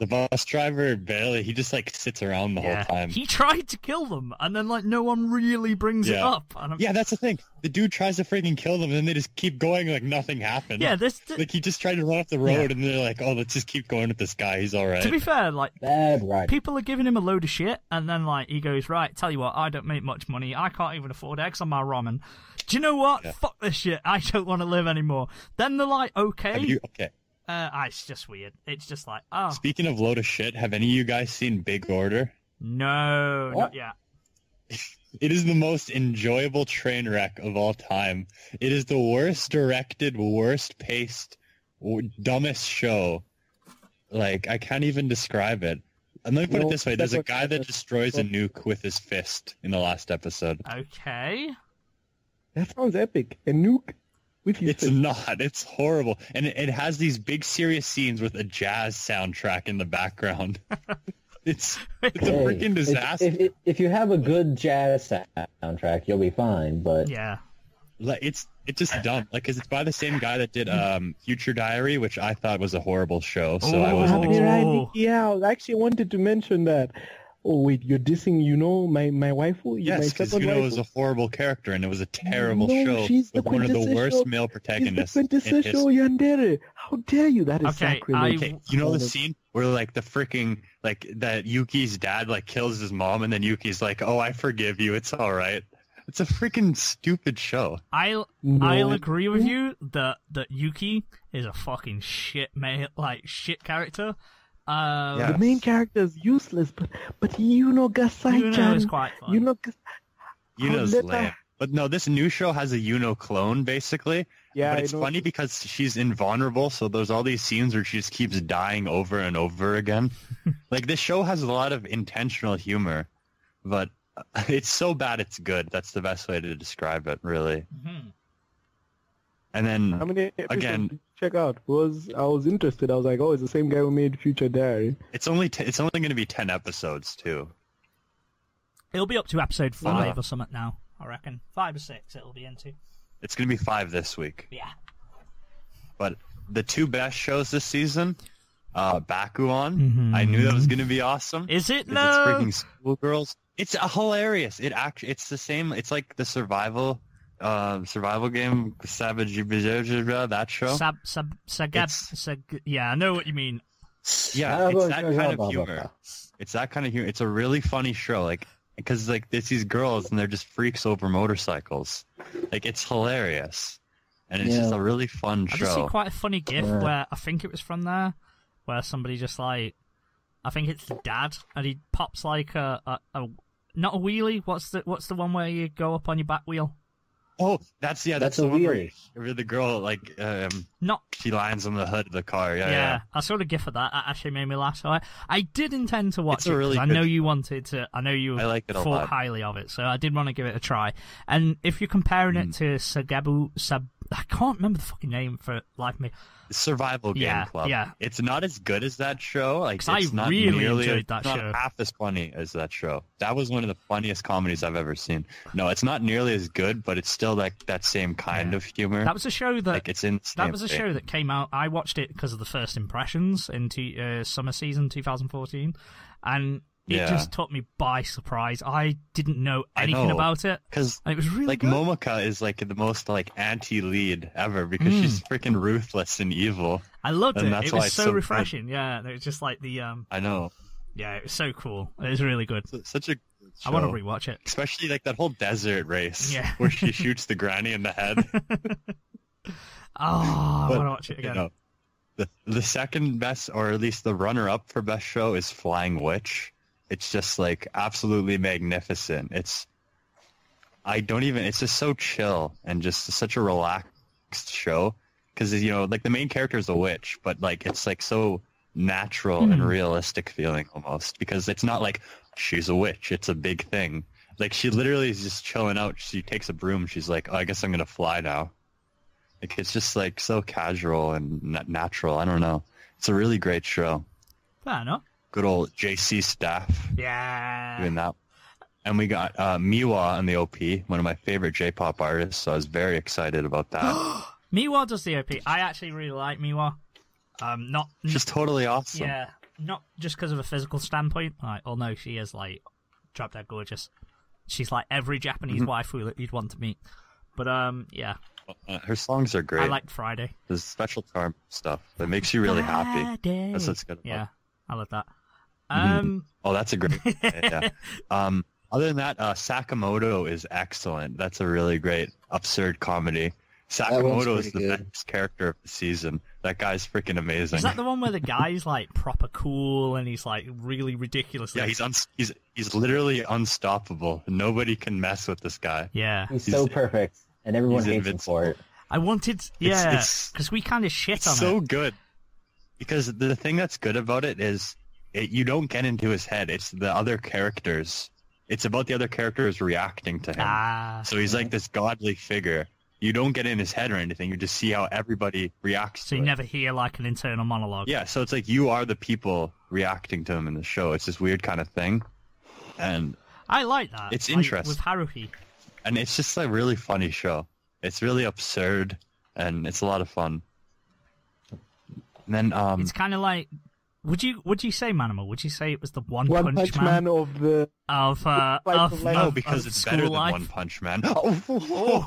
The bus driver barely, he just like sits around the yeah. whole time. He tried to kill them, and then like no one really brings yeah. it up. And I'm... Yeah, that's the thing. The dude tries to freaking kill them, and then they just keep going like nothing happened. Yeah, this t- like he just tried to run off the road, yeah. and they're like, "Oh, let's just keep going at this guy. He's all right." To be fair, like Bad right. people are giving him a load of shit, and then like he goes, "Right, tell you what, I don't make much money. I can't even afford eggs on my ramen. Do you know what? Yeah. Fuck this shit. I don't want to live anymore." Then they're like, "Okay, Have you... okay." Uh, it's just weird. It's just like, oh. Speaking of load of shit, have any of you guys seen Big Order? No, what? Not yet. It is the most enjoyable train wreck of all time. It is the worst directed, worst paced, dumbest show. Like, I can't even describe it. And let me put well, it this way. There's a guy that destroys a nuke with his fist in the last episode. Okay. That sounds epic. A nuke? It's think? not. It's horrible. And it, it has these big serious scenes with a jazz soundtrack in the background. it's it's hey, a freaking disaster. If, if, if you have a good jazz soundtrack, you'll be fine, but... Yeah. Like, it's it's just dumb. Like, cause it's by the same guy that did um, Future Diary, which I thought was a horrible show, so oh, I wasn't expecting. Yeah, I actually wanted to mention that. Oh, wait, you're dissing, you know, my, my waifu? Yes, because Yuno was a horrible character, and it was a terrible no, show with one of the worst male protagonists. She's the quintessential yandere. How dare you? That is okay, sacrilege. Okay, you know the scene where, like, the freaking, like, that Yuki's dad, like, kills his mom, and then Yuki's like, oh, I forgive you, it's all right. It's a freaking stupid show. I'll, no. I'll agree with you that, that Yuki is a fucking shit, male, like, shit character. Um, yeah. The main character is useless, but but Yuno Gasai-chan. Yuno is quite fun. Yuno Gas- Yuno's lame. I... But no, this new show has a Yuno clone, basically. Yeah, but it's funny because she's invulnerable, so there's all these scenes where she just keeps dying over and over again. Like, this show has a lot of intentional humor, but it's so bad it's good. That's the best way to describe it, really. Mm-hmm. And then, How many again... Check out. Was I was interested. I was like, oh, it's the same guy who made Future Diary. It's only t- it's only going to be ten episodes too. It'll be up to episode five oh. or something now, I reckon. Five or six. It'll be into. It's going to be five this week. Yeah. But the two best shows this season, uh, Bakugan. Mm-hmm. I knew that was going to be awesome. Is it? No. It's freaking schoolgirls. It's hilarious. It act. It's the same. It's like the survival. Uh, survival game, Sabagebu, that show. Sab, sab, sagab, sag, yeah, I know what you mean. Yeah, it's that kind of humor. It's that kind of humor. It's a really funny show, like because like it's these girls and they're just freaks over motorcycles. Like it's hilarious, and it's yeah. just a really fun show. I just see quite a funny gif yeah. where I think it was from there, where somebody just like, I think it's the dad, and he pops like a a, a not a wheelie. What's the what's the one where you go up on your back wheel? Oh, that's yeah, that's, that's the one where, where the girl like um, not she lines on the hood of the car. Yeah, yeah. yeah. I saw the gif of that. That actually made me laugh. So I, I did intend to watch it's it. Really I know you wanted to. I know you I like thought highly of it, so I did want to give it a try. And if you're comparing mm. it to Sagabu, Sab, I can't remember the fucking name for life of me. Survival Game yeah, Club. Yeah, it's not as good as that show. Like it's I not really nearly, enjoyed that it's show. Not half as funny as that show. That was one of the funniest comedies I've ever seen. No, it's not nearly as good, but it's still like that same kind yeah. of humor. That was a show that like, it's in that was a thing. show that came out. I watched it because of the first impressions in t- uh, summer season twenty fourteen, and it yeah. just took me by surprise. I didn't know anything know, about it because it was really like good. Momoka is like the most like anti-lead ever because mm. she's freaking ruthless and evil. I loved and it. That's it was so, so refreshing. Fun. Yeah, it was just like the um. I know. Yeah, it was so cool. It was really good. Such a. Show. I want to rewatch it, especially like that whole desert race yeah. where she shoots the granny in the head. oh, I want to watch it again. You know, the the second best, or at least the runner-up for best show, is Flying Witch. It's just like absolutely magnificent. It's I don't even. It's just so chill and just such a relaxed show because you know, like the main character is a witch, but like it's like so natural mm. and realistic feeling almost because it's not like she's a witch. It's a big thing. Like she literally is just chilling out. She takes a broom. She's like, oh, I guess I'm gonna fly now. Like it's just like so casual and natural. I don't know. It's a really great show. Fair enough. Good old J C Staff. Yeah. Doing that. And we got uh, Miwa on the O P, one of my favorite J-pop artists, so I was very excited about that. Miwa does the O P. I actually really like Miwa. Um, not She's totally awesome. Yeah. not just because of a physical standpoint. Like, oh no, she is like drop dead gorgeous. She's like every Japanese waifu that you'd want to meet. But um, yeah, her songs are great. I like Friday. There's special charm stuff that makes you really Friday. happy. That's what's good. About. Yeah, I love that. Um, oh, that's a great. yeah. Um, other than that, uh, Sakamoto is excellent. That's a really great absurd comedy. Sakamoto is the good. best character of the season. That guy's freaking amazing. Is that the one where the guy's like proper cool and he's like really ridiculous? Yeah, he's un he's he's literally unstoppable. Nobody can mess with this guy. Yeah, he's, he's so perfect, and everyone hates him for it. I wanted, yeah, because we kind of shit it's on so it. So good, because the thing that's good about it is it, you don't get into his head. It's the other characters. It's about the other characters reacting to him. Ah, so he's right. like this godly figure. You don't get in his head or anything. You just see how everybody reacts. So you never hear like an internal monologue. Yeah, so it's like you are the people reacting to him in the show. It's this weird kind of thing, and I like that. It's interesting like with Haruhi, and it's just a really funny show. It's really absurd, and it's a lot of fun. And then um, it's kind of like would you would you say Manimal? Would you say it was the One, one Punch, punch Man, man of the of uh of, of no because of it's better than life. One Punch Man. Oh, oh,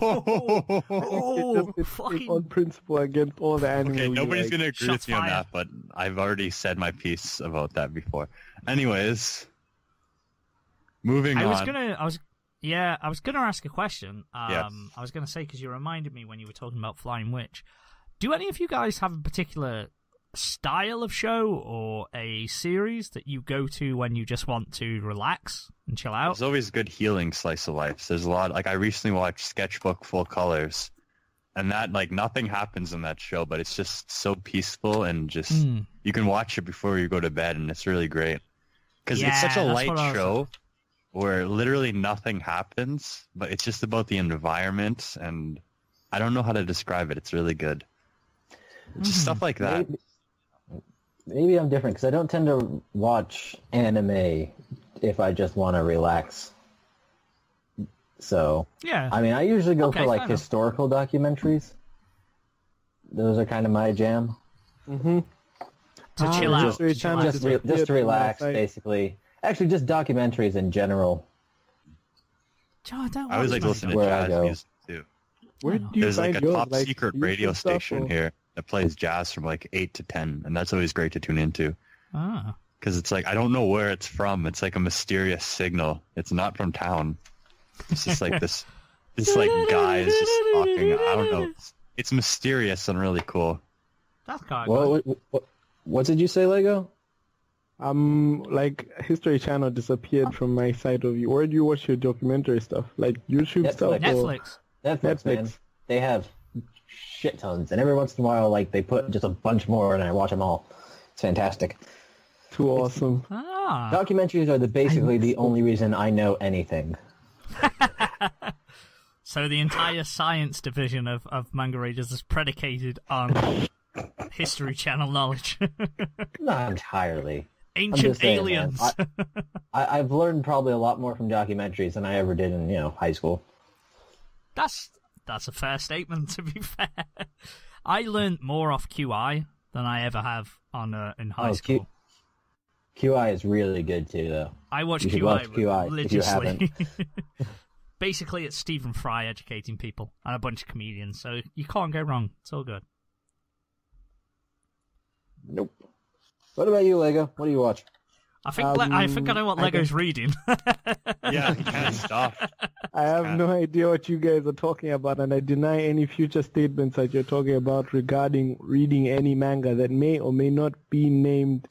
oh, oh, oh it's, it's, fucking... it's on principle against all the anime. Okay, nobody's like. gonna agree Shots with me on that, but I've already said my piece about that before. Anyways, moving I on. I was gonna, I was, yeah, I was gonna ask a question. Um, yes. I was gonna say because you reminded me when you were talking about Flying Witch. Do any of you guys have a particular style of show or a series that you go to when you just want to relax and chill out? There's always good healing slice of life. There's a lot. Like I recently watched Sketchbook Full Colors, and that like nothing happens in that show, but it's just so peaceful and just mm. you can watch it before you go to bed, and it's really great because yeah, it's such a light show where literally nothing happens, but it's just about the environment, and I don't know how to describe it. It's really good. It's just mm. stuff like that. Maybe Maybe I'm different, because I don't tend to watch anime if I just want to relax. So, yeah. I mean, I usually go okay, for, like, historical enough. documentaries. Those are kind of my jam. Mm-hmm. To chill ah, out. Just, just, to just, re just to relax, basically. Actually, just documentaries in general. Joe, don't I always like listening to jazz music, too. Where do you There's, like, a top-secret like, radio station or... here. That plays jazz from like eight to ten, and that's always great to tune into. Ah. Because it's like, I don't know where it's from. It's like a mysterious signal. It's not from town. It's just like this, this like guy is just talking. I don't know. It's, it's mysterious and really cool. That's kind of what, what, what, what did you say, Lego? Um, like History Channel disappeared oh. from my side of you. Where do you watch your documentary stuff? Like YouTube Netflix. stuff? Netflix. Or... Netflix. Netflix. Man. They have. Shit tons, and every once in a while, like, they put just a bunch more, and I watch them all. It's fantastic. Too awesome. Ah. Documentaries are the, basically the only reason I know anything. So the entire science division of, of Manga Raiders is predicated on History Channel knowledge. Not entirely. Ancient saying, aliens. Man, I, I, I've learned probably a lot more from documentaries than I ever did in, you know, high school. That's... That's a fair statement, to be fair. I learned more off Q I than I ever have on uh, in high oh, school. Q... QI is really good, too, though. I watch you Q I watch religiously. Q I if you Basically, it's Stephen Fry educating people and a bunch of comedians, so you can't go wrong. It's all good. Nope. What about you, Lego? What do you watch? I think um, I think I know what I Lego's don't... reading. Yeah, he can't stop. I have yeah. no idea what you guys are talking about, and I deny any future statements that you're talking about regarding reading any manga that may or may not be named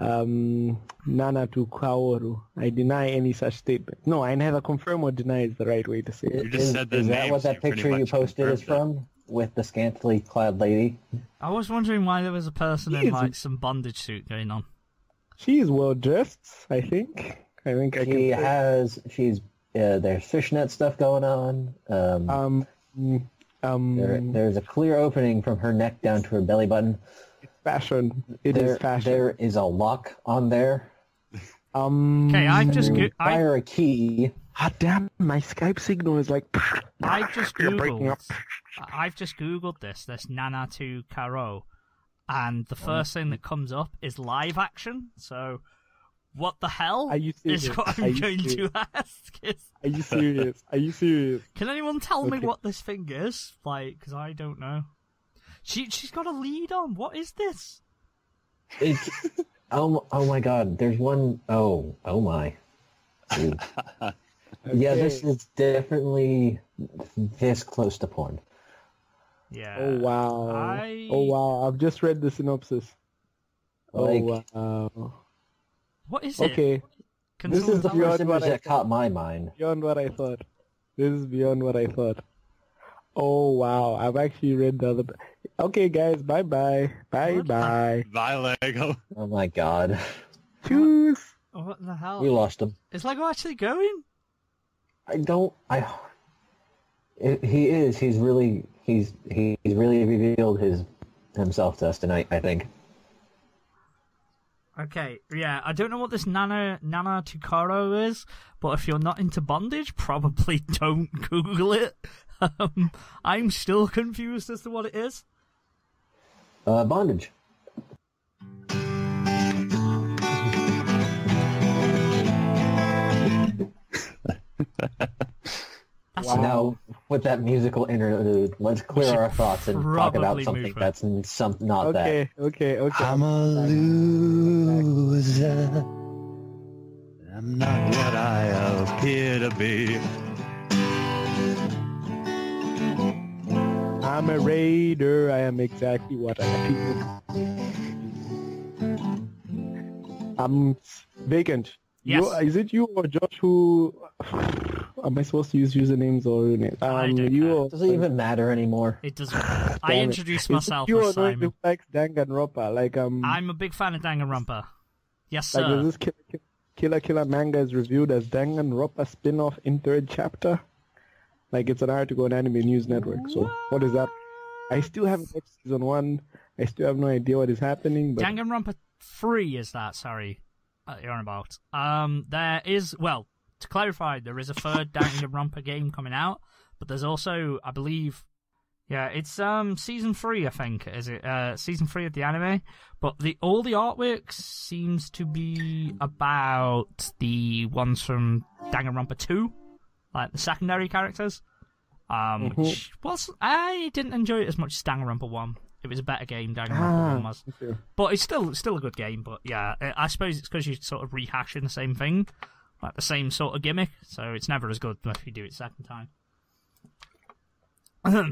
um, Nana to Kaoru. I deny any such statement. No, I neither confirm or deny is the right way to say it. You just is said the is names, that what that picture you posted is from? That. With the scantily clad lady? I was wondering why there was a person he in like some bondage suit going on. She is well dressed, I think. I think I can. She has. She's. Uh, there's fishnet stuff going on. Um. Um. um there, there's a clear opening from her neck down to her belly button. It's fashion. It there, is fashion. There is a lock on there. Um. Okay, I just go fire I... a key. Ah, damn! My Skype signal is like. I just googled. I've just googled this. This Nana to Kaoru. and the first thing that comes up is live action. So, what the hell is what I'm going to ask? Is... Are you serious? Are you serious? Can anyone tell okay. me what this thing is? Like, because I don't know. She she's got a lead on. What is this? It's oh oh my god. There's one oh oh my. Okay. Yeah, this is definitely this close to porn. Yeah. Oh wow. I... Oh wow. I've just read the synopsis. Like, oh wow. What is it? Okay. Can this is beyond what I that caught my mind. Beyond what I thought. This is beyond what I thought. Oh wow! I've actually read the other. Okay, guys. Bye bye. Bye bye. Bye Lego. Oh my god. Choose. What the hell? We lost him. Is Lego actually going? I don't. I. It, he is. He's really. He's. He's really revealed his himself to us tonight. I think. Okay, yeah, I don't know what this Nana Nana to Kaoru is, but if you're not into bondage, probably don't Google it. Um, I'm still confused as to what it is. Uh, bondage. Wow. Now, with that musical interlude, let's clear our thoughts and talk about something that's some, not okay, that. Okay, okay, okay. I'm a loser. I'm not what I appear to be. I'm a raider. I am exactly what I appear to be. I'm vacant. Yes. You, is it you or Josh who... Am I supposed to use usernames or names? Um, you or... Doesn't even matter anymore. It doesn't. I introduced myself as Simon. You like Danganronpa? Like um. I'm a big fan of Danganronpa. Yes, sir. Like, is this Killer, Killer Killer manga is reviewed as Danganronpa spin-off in third chapter? Like it's an article on Anime News Network. So what, what is that? I still haven't watched season one. I still have no idea what is happening. But... Danganronpa three is that? Sorry, you're on about. Um, there is well. To clarify, there is a third Danganronpa game coming out, but there's also, I believe, yeah, it's um season three, I think, is it? Uh, season three of the anime. But the all the artwork seems to be about the ones from Danganronpa two, like the secondary characters. Um, mm-hmm. Which was I didn't enjoy it as much as Danganronpa one. It was a better game, Danganronpa ah, one was, okay. But it's still still a good game. But yeah, I suppose it's because you're sort of rehashing the same thing. Like the same sort of gimmick, so it's never as good if you do it second time. there,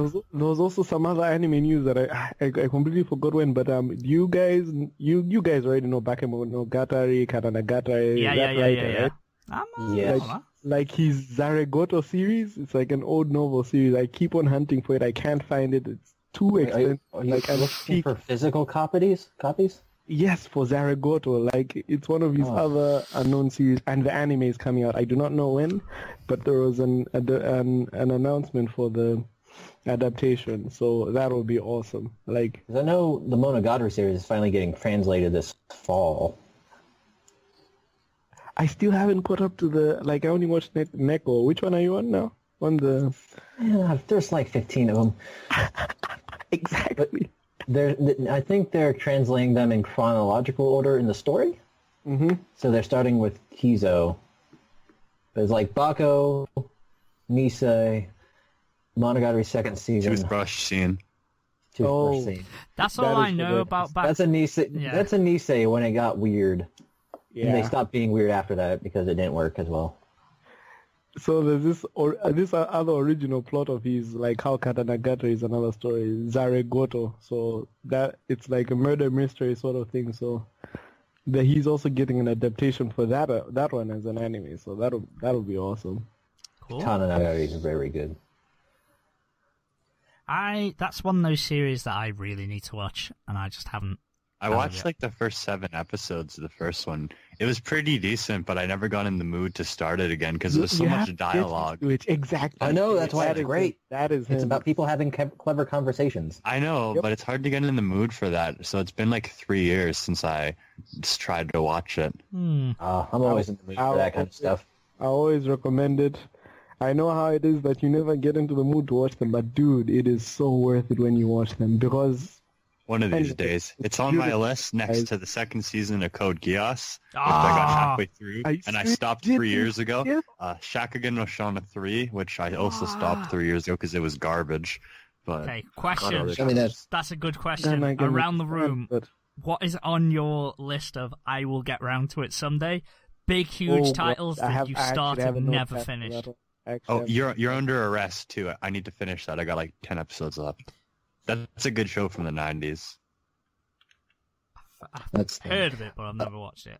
was, there was also some other anime news that I I, I completely forgot when, but um, you guys you you guys already know Bakemono no Gatari, Katanagatari. Yeah, yeah, yeah, right, yeah, yeah. Right? I'm, uh, yeah. Like, like his Zaregoto series, it's like an old novel series. I keep on hunting for it. I can't find it. It's too expensive. Are, are you like, looking for physical copies? Copies? Yes, for Zaregoto, like it's one of his oh. other unknown series, and the anime is coming out. I do not know when, but there was an an, an announcement for the adaptation, so that would be awesome. Like, I know the Monogatari series is finally getting translated this fall. I still haven't caught up to the like. I only watched ne- Neko. Which one are you on now? On the yeah, there's like fifteen of them. Exactly. But... They're, I think they're translating them in chronological order in the story. Mm-hmm. So they're starting with Kizo. There's like Bako, Nisei, Monogatari second season. Toothbrush scene. Toothbrush oh, scene. That's all that I know about Bako. That's a Nisei. Yeah. That's a Nisei when it got weird. Yeah. And they stopped being weird after that because it didn't work as well. So there's this or, this other original plot of his, like how Katanagatari is another story, Zaregoto. So that it's like a murder mystery sort of thing. So that he's also getting an adaptation for that uh, that one as an anime. So that'll that'll be awesome. Cool. Katanagatari is very good. I that's one of those series that I really need to watch, and I just haven't. I watched yet. like the first seven episodes of the first one. It was pretty decent, but I never got in the mood to start it again because there's so yeah, much dialogue. It's, it's exactly. I know that's why that it's great. That is, it's him. About people having kev- clever conversations. I know, yep. But it's hard to get in the mood for that. So it's been like three years since I just tried to watch it. Hmm. Uh, I'm always in the mood I'll, for that kind of stuff. I always recommend it. I know how it is that you never get into the mood to watch them, but dude, it is so worth it when you watch them because. One of these days. It's on my list next to the second season of Code Geass. Ah, I got halfway through, and I stopped three years ago. Uh, Shakugan no Shana three, which I also stopped three years ago because it was garbage. But okay, question. That's a good question. Around the room, what is on your list of I will get round to it someday? Big, huge oh, titles that have, you started and never finished. Oh, you're you're under arrest, too. I need to finish that. I got like ten episodes left. That's a good show from the nineties. I've That's heard nice. of it, but I've never watched it.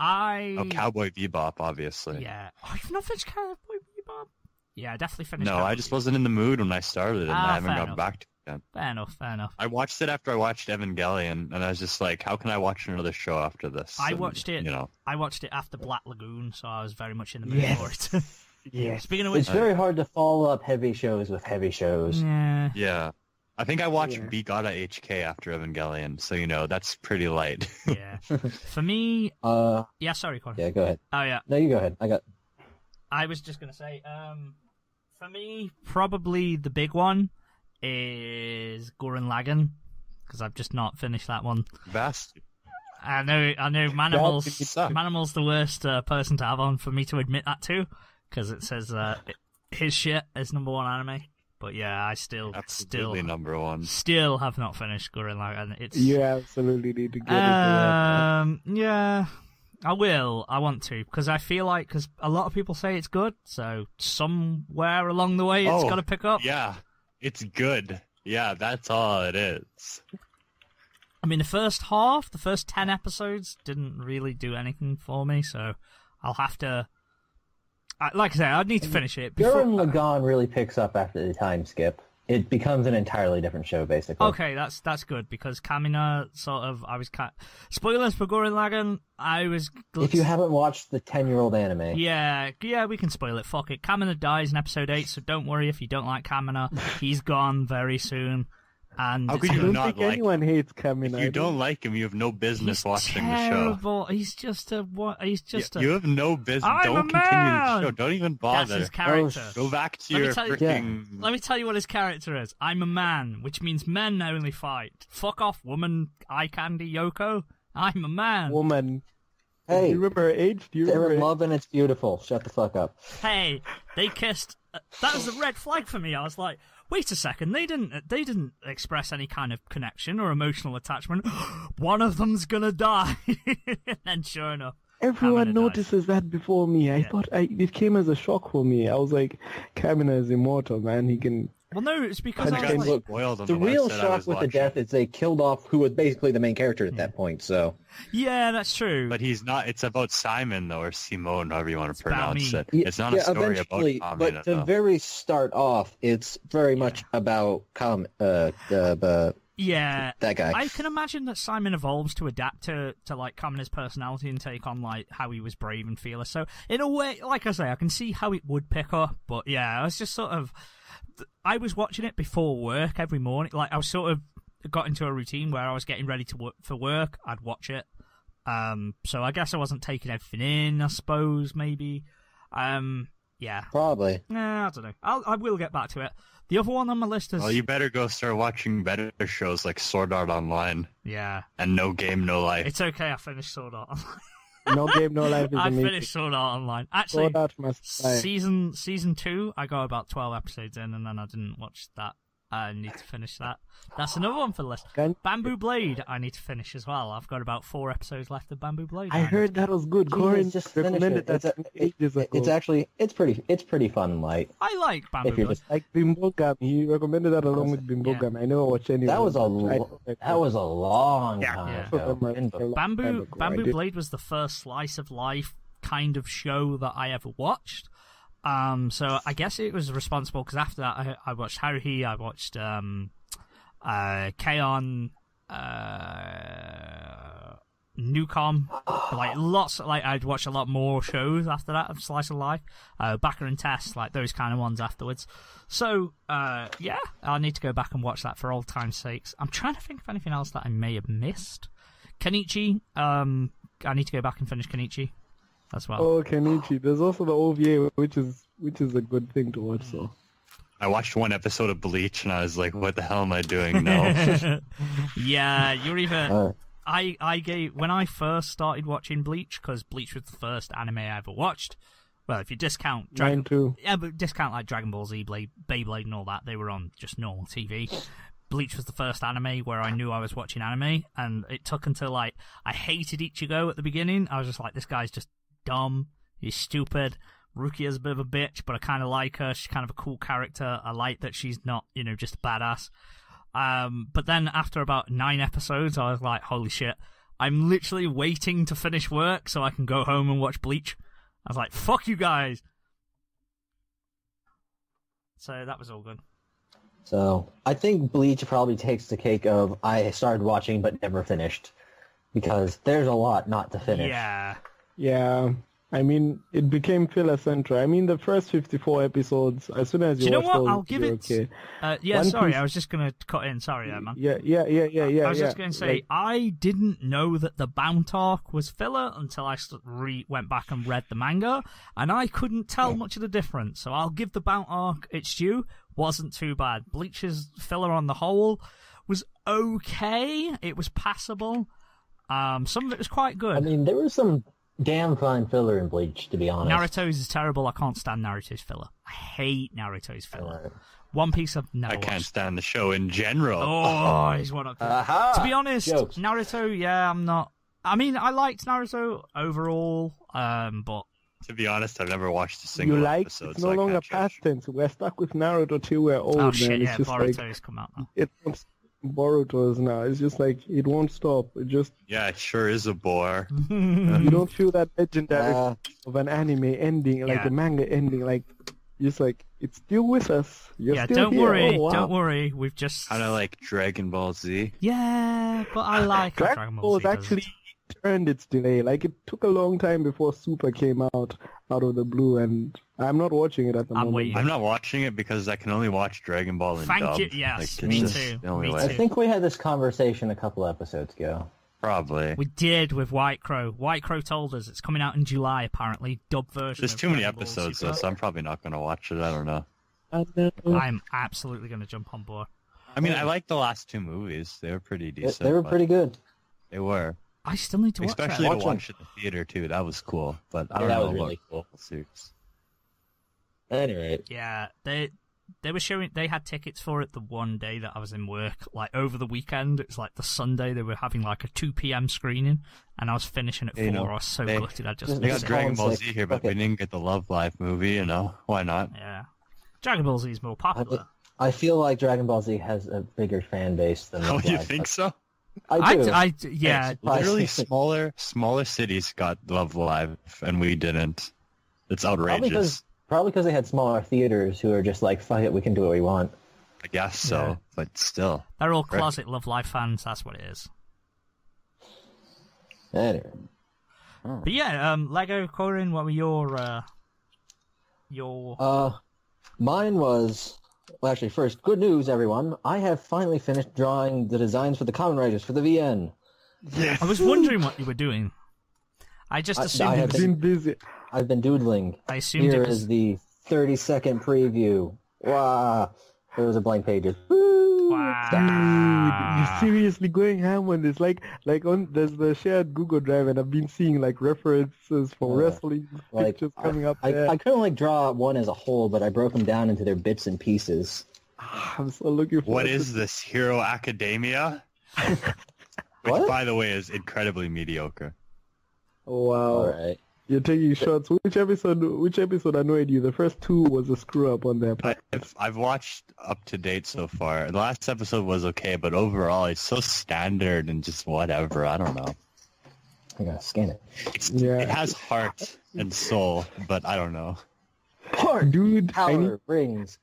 I Oh, Cowboy Bebop, obviously. Yeah. Oh, you've not finished Cowboy Bebop? Yeah, I definitely finished No, Cowboy I just Bebop. wasn't in the mood when I started it, and ah, I haven't gotten enough. back to it yet. Fair enough, fair enough. I watched it after I watched Evangelion, and I was just like, how can I watch another show after this? I and, watched it you know. I watched it after Black Lagoon, so I was very much in the mood yes. for it. yeah. Speaking of which, it's very hard to follow up heavy shows with heavy shows. Yeah. Yeah. I think I watched yeah. Bigata H K after Evangelion, so, you know, that's pretty light. yeah. For me... Uh, yeah, sorry, Connor. Yeah, go ahead. Oh, yeah. No, you go ahead. I got... I was just going to say, um, for me, probably the big one is Gurren Lagann, because I've just not finished that one. Best. I know, I know Manimal's, Manimal's the worst uh, person to have on for me to admit that to, because it says uh, his shit is number one anime. But yeah, I still, absolutely still, number one. still have not finished Gurren Lagann. It's you absolutely need to get um, it. Um, yeah, I will. I want to because I feel like because a lot of people say it's good, so somewhere along the way, it's oh, got to pick up. Yeah, it's good. Yeah, that's all it is. I mean, the first half, the first ten episodes, didn't really do anything for me, so I'll have to. Like I say, I'd need to finish it. Before... Gurren Lagann really picks up after the time skip. It becomes an entirely different show, basically. Okay, that's that's good, because Kamina sort of... I was kind of... Spoilers for Gurren Lagann, I was... If you haven't watched the ten-year-old anime. Yeah, yeah, we can spoil it. Fuck it. Kamina dies in episode eight, so don't worry if you don't like Kamina. He's gone very soon. And How could you not I don't think like anyone him. hates Kamina. If you don't like him, you have no business he's watching terrible. the show. He's just a... What, he's just yeah, a... You have no business. I'm don't continue the show. Don't even bother. That's his character. Oh, go back to let your freaking... Yeah. Let me tell you what his character is. I'm a man, which means men only fight. Fuck off, woman, eye candy, Yoko. I'm a man. Woman. Hey. Do you remember her age? Do you they're remember in love and it's beautiful. Shut the fuck up. Hey, they kissed... That was a red flag for me. I was like... Wait a second, they didn't they didn't express any kind of connection or emotional attachment. One of them's gonna die. And then sure enough. Everyone Kamina notices dies. that before me. I yeah. thought I, it came as a shock for me. I was like, Kamina is immortal, man. He can... Well, no, it's because I was like, boiled on the, the real shock with watching. the death is they killed off who was basically the main character at yeah. that point, so... Yeah, that's true. But he's not... It's about Simon, though, or Simon, however you want it's to pronounce it. It's not yeah, a story about Kamina, But to though. very start off, it's very yeah. much about Kam... Uh, uh, uh, yeah. That guy. I can imagine that Simon evolves to adapt to, to like, Kamina's personality and take on, like, how he was brave and fearless. So, in a way, like I say, I can see how it would pick up, but, yeah, I was just sort of... I was watching it before work every morning. Like, I was sort of got into a routine where I was getting ready to work for work. I'd watch it. Um, so I guess I wasn't taking everything in, I suppose, maybe. Um, yeah. Probably. Nah, I don't know. I'll, I will get back to it. The other one on my list is... Well, you better go start watching better shows like Sword Art Online. Yeah. And No Game, No Life. It's okay, I finished Sword Art Online. No Game, No Life is I amazing. finished Sword Art Online. Actually, Sword Art must die. season season two, I got about twelve episodes in, and then I didn't watch that. I need to finish that. That's another one for the list. Can Bamboo Blade, I need to finish as well. I've got about four episodes left of Bamboo Blade. I, I heard that was good. Corin just recommended it. that. It's, a, it, it's actually it's pretty it's pretty fun. Like I like Bamboo Blade. Just... Like Bimbogam, he recommended that along with Bimbogam. Yeah. I never watched any. That was a lo that was a long yeah. time. Yeah. Ago. Bamboo Bamboo, Bamboo Blade was the first slice of life kind of show that I ever watched. Um, so I guess it was responsible because after that I, I watched Haruhi, I watched um, uh, K-On, uh, Newcom, like lots. Of, like I'd watch a lot more shows after that of slice of life, uh, Backer and Tess, like those kind of ones afterwards. So uh, yeah, I need to go back and watch that for old time's sakes. I'm trying to think of anything else that I may have missed. Kenichi, um, I need to go back and finish Kenichi. As well. Oh, Kenichi. There's also the O V A, which is which is a good thing to watch. So, I watched one episode of Bleach, and I was like, "What the hell am I doing now?" Yeah, you're even. Oh. I I gave when I first started watching Bleach, because Bleach was the first anime I ever watched. Well, if you discount Dragon Mine too. Yeah, but discount like Dragon Ball Z, Blade, Beyblade, and all that, they were on just normal T V. Bleach was the first anime where I knew I was watching anime, and it took until like I hated Ichigo at the beginning. I was just like, this guy's just dumb, he's stupid. Rukia's a bit of a bitch, but I kind of like her. She's kind of a cool character. I like that she's not, you know, just a badass. Um, but then after about nine episodes, I was like, holy shit, I'm literally waiting to finish work so I can go home and watch Bleach. I was like, fuck you guys. So that was all good. So I think Bleach probably takes the cake of I started watching but never finished, because there's a lot not to finish. Yeah. Yeah. I mean, it became filler central. I mean, the first fifty-four episodes, as soon as you, you watch those, I'll give it. Okay. Uh, yeah, One sorry, piece... I was just going to cut in. Sorry, yeah, man. Yeah, yeah, yeah, yeah, yeah. I was yeah, just going to say, like... I didn't know that the Bount arc was filler until I re- went back and read the manga, and I couldn't tell yeah. much of the difference. So I'll give the Bount arc its due. Wasn't too bad. Bleach's filler on the whole was okay. It was passable. Um, some of it was quite good. I mean, there was some... damn fine filler in Bleach, to be honest. Naruto's is terrible. I can't stand Naruto's filler. I hate Naruto's filler. Right. One Piece I've never I watched. Can't stand the show in general. Oh, he's one of uh-huh. To be honest, jokes. Naruto, yeah, I'm not... I mean, I liked Naruto overall, um, but... To be honest, I've never watched a single you like, episode. It's no so longer past tense. We're stuck with Naruto till we're old. Oh, shit, man. Yeah, Boruto's like, come out now. It's... Boruto's now. It's just like it won't stop. It just yeah, it sure is a bore. You don't feel that legendary uh, of an anime ending, like yeah. a manga ending, like just like it's still with us. You're yeah, still don't here. worry, oh, wow. don't worry. We've just kind of like Dragon Ball Z. Yeah, but I like Dragon, Dragon Ball Z actually turned its delay. Like it took a long time before Super came out out of the blue, and I'm not watching it at the I'm moment. Waiting. I'm not watching it because I can only watch Dragon Ball in Thank dub. You. Yes, like, me too. Me too. I think we had this conversation a couple episodes ago. Probably. We did with White Crow. White Crow told us it's coming out in July, apparently. Dub version. There's too Dragon many episodes, though, so I'm probably not going to watch it. I don't know. I don't know. I'm absolutely going to jump on board. I mean, I liked the last two movies. They were pretty decent. They, they were pretty good. They were. I still need to watch that. Especially to watch, watch it in the theater, too. That was cool. But I don't yeah, that know was really cool. Serious. Anyway, yeah, they they were showing they had tickets for it the one day that I was in work, like over the weekend. It's like the Sunday they were having like a two p.m. screening, and I was finishing at four. You know, I was so they, glittered. I just they got Dragon Ball Z here, but okay. we didn't get the Love Live movie. You know why not? Yeah, Dragon Ball Z is more popular. I, I feel like Dragon Ball Z has a bigger fan base than. Love oh, you Live. think so? I do. I, I, yeah, it's literally smaller smaller cities got Love Live, and we didn't. It's outrageous. Probably because they had smaller theaters who are just like, fuck it, we can do what we want. I guess so, yeah. But still. They're all closet Love Live fans, that's what it is. Anyway. Oh. But yeah, um, Lego, Corin, what were your... Uh, your... Uh, mine was... Well, actually, first, good news, everyone. I have finally finished drawing the designs for the Kamen Riders for the V N. Yes. I was wondering what you were doing. I just assumed... I, I have been busy... I've been doodling. I assumed Here it was... is the thirty-second preview. Wow. There was a blank page. Woo! Wow. Dude, you're seriously going ham on this. Like, like on there's the shared Google Drive, and I've been seeing like references for yeah. wrestling like, pictures coming up I, there. I, I couldn't like draw one as a whole, but I broke them down into their bits and pieces. I'm so looking for What is this, Hero Academia? Which, what? by the way, is incredibly mediocre. Wow. All right. You're taking shots. Which episode? Which episode annoyed you? The first two was a screw up on their part. I've, I've watched up to date so far. The last episode was okay, but overall, it's so standard and just whatever. I don't know. I gotta scan it. It's, yeah. It has heart and soul, but I don't know. Heart, dude. Power rings.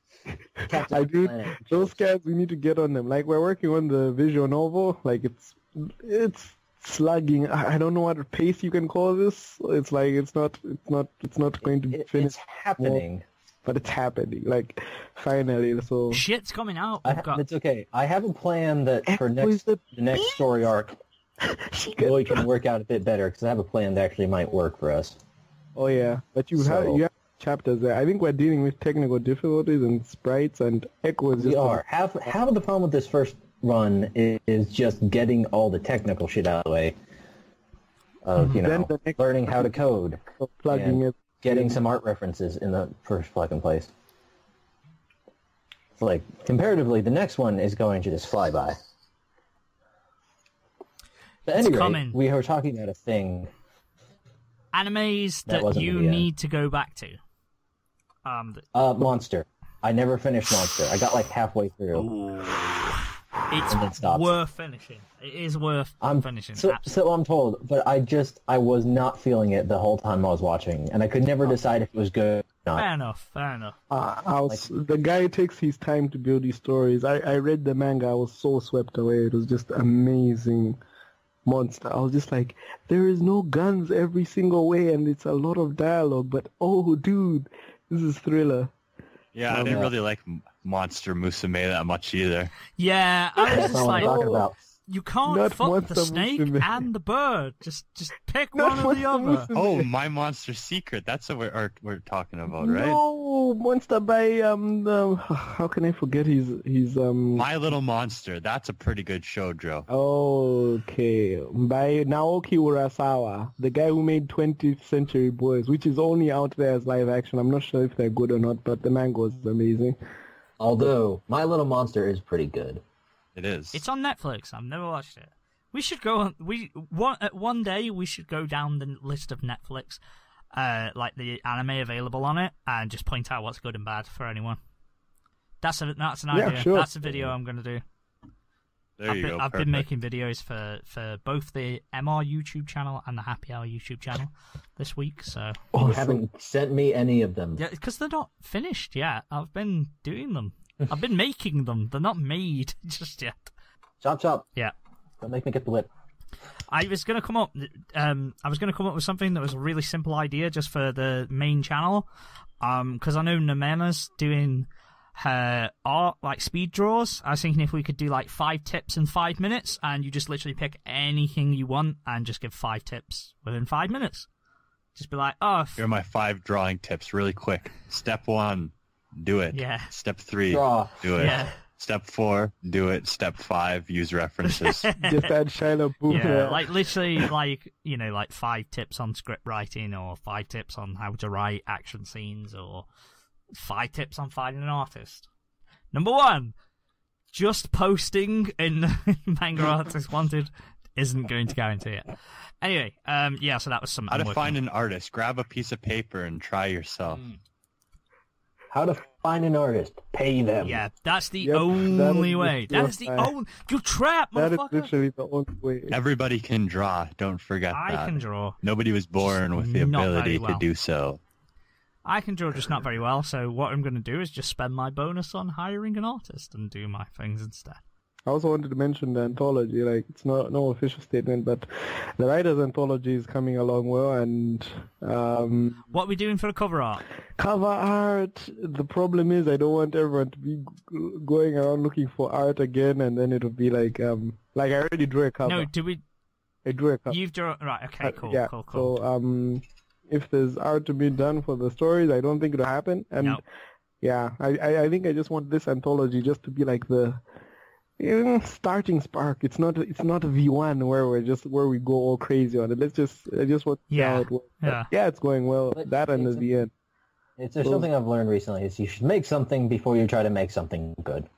I do. Those guys, we need to get on them. Like we're working on the visual novel. Like it's, it's. Slugging. I don't know what pace you can call this. It's like it's not. It's not. It's not going to be finished. It's happening, more, but it's happening. Like finally, so shit's coming out. I ha- got... It's okay. I have a plan that for next the next story arc, really can work out a bit better because I have a plan that actually might work for us. Oh yeah, but you so... have you have chapters there. I think we're dealing with technical difficulties and sprites and echoes. We are. Have have the problem with this first run is, is just getting all the technical shit out of the way. Of, you know, learning how to code, plugging getting some art references in the first plug and place. It's like, comparatively, the next one is going to just fly by. But anyway, it's coming. We were talking about a thing. Animes that, that you need to go back to. Um, the... uh, Monster. I never finished Monster. I got like halfway through. It's worth finishing. It is worth I'm, finishing. So, so I'm told, but I just, I was not feeling it the whole time I was watching, and I could never decide if it was good or not. Fair enough, fair enough. Uh, I was, like, the guy takes his time to build his stories. I, I read the manga, I was so swept away. It was just amazing. Monster. I was just like, there is no guns every single way, and it's a lot of dialogue, but oh, dude, this is Thriller. Yeah, um, I didn't really like Monster Musume that much either. Yeah, I was just like, oh, you can't Not fuck Monster the snake Musume. and the bird. Just just pick Not one or the other. Musume. Oh, My Monster Secret. That's what we're, we're talking about, right? No, Monster by, um, the, how can I forget his, his, um... My Little Monster. That's a pretty good show, Joe. Okay. By Naoki Urasawa, the guy who made twentieth century boys, which is only out there as live action. I'm not sure if they're good or not, but the manga is amazing. Although, My Little Monster is pretty good. It is. It's on Netflix. I've never watched it. We should go on. We one one day we should go down the list of Netflix, uh, like the anime available on it, and just point out what's good and bad for anyone. That's a that's an yeah, idea. Sure. That's a video I'm gonna do. There I've you been, go. I've perfect. been making videos for, for both the M R YouTube channel and the Happy Hour YouTube channel this week. So oh, you haven't sent me any of them. Yeah, because they're not finished yet. I've been doing them. I've been making them. They're not made just yet. Chop chop. Yeah. Don't make me get the whip. I was gonna come up. Um, I was gonna come up with something that was a really simple idea just for the main channel. Um, because I know Nomena's doing her art, like speed draws. I was thinking if we could do like five tips in five minutes, and you just literally pick anything you want and just give five tips within five minutes. Just be like, oh. Here are my five drawing tips, really quick. Step one, do it. Yeah. Step three, draw. Do it. Yeah. Step four, do it. Step five, use references. Just add Shia LaBeouf. Yeah, like literally, like you know, like five tips on script writing, or five tips on how to write action scenes, or five tips on finding an artist. Number one, just posting in Manga Artist Wanted isn't going to guarantee it. Anyway, um, yeah, so that was something. How to find on. an artist? Grab a piece of paper and try yourself. Mm. How to find an artist? Pay them. Yeah, that's the yep, only that way. That is the only. You trap, that motherfucker. That is literally the only way. Everybody can draw. Don't forget I that. I can draw. Nobody was born with the ability well. to do so. I can draw just not very well, so what I'm going to do is just spend my bonus on hiring an artist and do my things instead. I also wanted to mention the anthology. Like, it's not no official statement, but the writer's anthology is coming along well. And um, what are we doing for the cover art? Cover art. The problem is I don't want everyone to be going around looking for art again, and then it'll be like um like I already drew a cover. No, do we? I drew a cover. You've drawn right. Okay, cool, uh, yeah, cool, cool. So um, if there's art to be done for the stories, I don't think it'll happen. And no. yeah, I, I I think I just want this anthology just to be like the starting spark. It's not. It's not a V one where we're just where we go all crazy on it. Let's just. I just want to see how it works. Yeah. Yeah, it's going well. But that and is the end. It's so, something I've learned recently is you should make something before you try to make something good.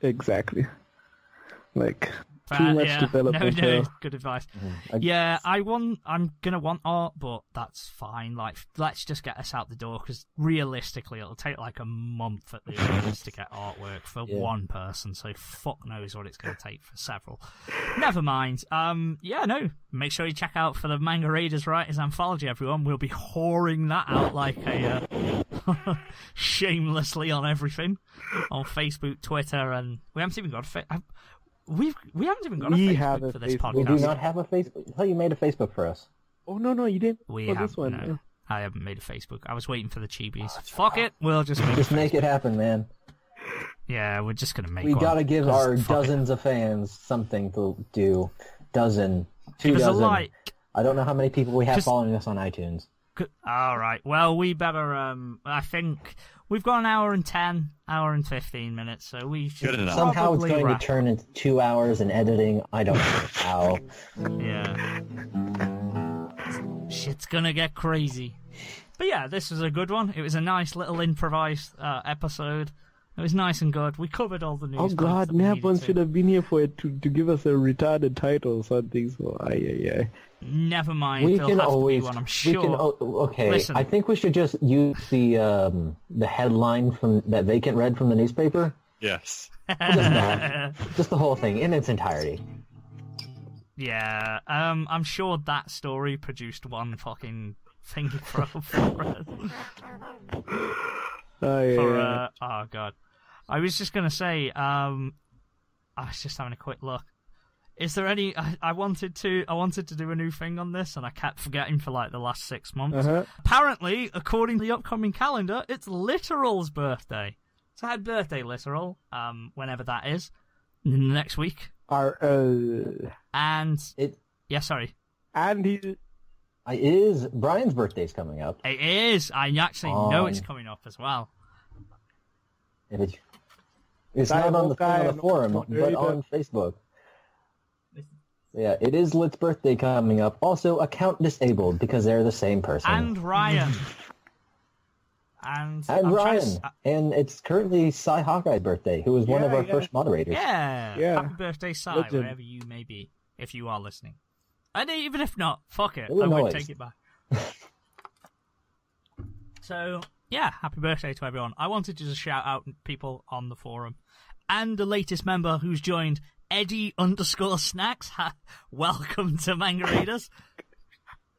Exactly. Like but, too much yeah. development. No, no, good advice. Mm-hmm. I, yeah, I want. I'm gonna want art, but that's fine. Like, let's just get us out the door because realistically, it'll take like a month at the earliest to get artwork for yeah. one person. So fuck knows what it's gonna take for several. Never mind. Um, yeah, no. Make sure you check out for the Manga Raiders Writers Anthology, everyone. We'll be whoring that out like a uh, shamelessly on everything on Facebook, Twitter, and we haven't even got a. Fa- We've, we haven't even got a we Facebook have a for this Facebook. podcast. We do not have a Facebook. I thought you made a Facebook for us. Oh, no, no, you didn't. We oh, have, this one. No, yeah. I haven't made a Facebook. I was waiting for the chibis. Oh, Fuck it. We'll just make Just make it happen, man. Yeah, we're just going to make it. We got to give our dozens it. of fans something to do. Dozen. Two dozen. Like. I don't know how many people we have just... following us on iTunes. All right. Well, we better. Um, I think we've got an hour and ten, hour and fifteen minutes, so we should somehow it's going wrap. to turn into two hours in editing. I don't know how. Yeah. Shit's gonna get crazy. But yeah, this was a good one. It was a nice little improvised uh, episode. It was nice and good. We covered all the news. Oh god, Napon should have been here for it to, to give us a retarded title or something. So, aye, aye, aye. Never mind. We can always. One, I'm sure. We can, oh, okay, listen. I think we should just use the um, the headline from that Vacant read from the newspaper. Yes. Just, that. Just the whole thing in its entirety. Yeah. Um. I'm sure that story produced one fucking thing for, for us. Oh, yeah. For, uh, oh god. I was just going to say, um, I was just having a quick look. Is there any... I, I wanted to I wanted to do a new thing on this, and I kept forgetting for, like, the last six months. Uh-huh. Apparently, according to the upcoming calendar, it's Litteral's birthday. So happy birthday, Litteral, um, whenever that is, next week. Our, uh... And... It... Yeah, sorry. And he... It is. Brian's birthday's coming up. It is. I actually um, know it's coming up as well. It is. It's I not on the, on the forum, but on Facebook. Yeah, it is Lit's birthday coming up. Also, account disabled, because they're the same person. And Ryan. and and Ryan. To... And it's currently Cy Hawkeye's birthday, who was yeah, one of our yeah. first moderators. Yeah. yeah. Happy birthday, Cy, Legend. Wherever you may be, if you are listening. And even if not, fuck it. Illinois. I would take it back. So, yeah, happy birthday to everyone. I wanted to just shout out people on the forum. And the latest member who's joined, Eddie underscore Snacks. Ha- Welcome to Manga Raiders.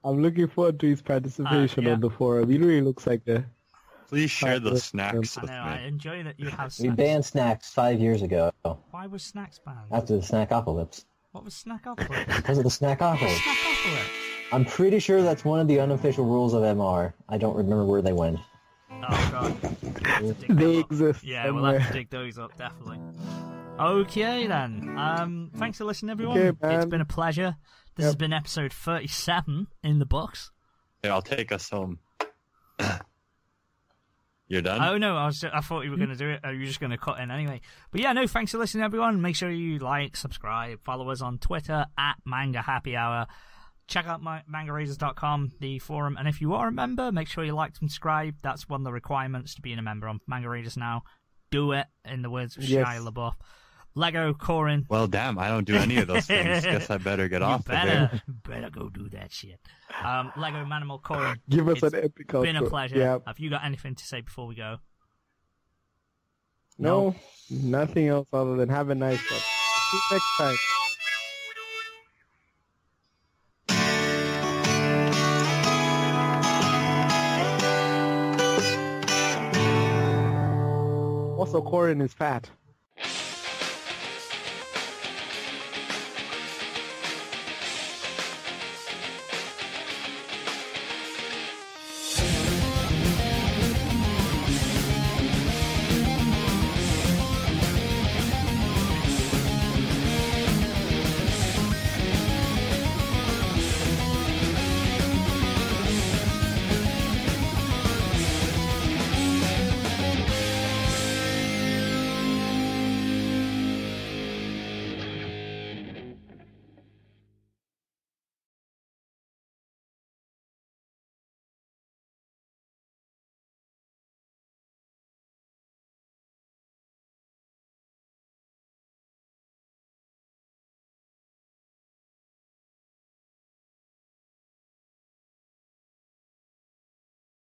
I'm looking forward to his participation uh, yeah. on the forum. He really looks like a... Please share the snacks with I know, me. I enjoy that you have snacks. We banned snacks five years ago. Why was snacks banned? After the snackocalypse. What was Snackocalypse? Because of the Snackocalypse. Snackocalypse. I'm pretty sure that's one of the unofficial rules of M R. I don't remember where they went. Oh, God. We'll they exist. Yeah, somewhere. We'll have to dig those up, definitely. Okay, then. Um, thanks for listening, everyone. Okay, it's been a pleasure. This yep. has been episode thirty-seven in the books. Yeah, I'll take us home. You're done? Oh, no, I, was just, I thought you were going to do it. Or you were just going to cut in anyway. But yeah, no, thanks for listening, everyone. Make sure you like, subscribe, follow us on Twitter, at Manga Happy Hour. Check out my Manga Raiders dot com, the forum. And if you are a member, make sure you like and subscribe. That's one of the requirements to being a member on Manga Raiders now. Do it, in the words of yes. Shia LaBeouf. Lego, Corin. Well, damn, I don't do any of those things. Guess I better get you off better, of it. Better go do that shit. Um, Lego, Manimal, Corin. Give us an epic outro. It's been a pleasure. Yeah. Have you got anything to say before we go? No, no. Nothing else other than have a nice one. See you next time. Also, Corin is fat.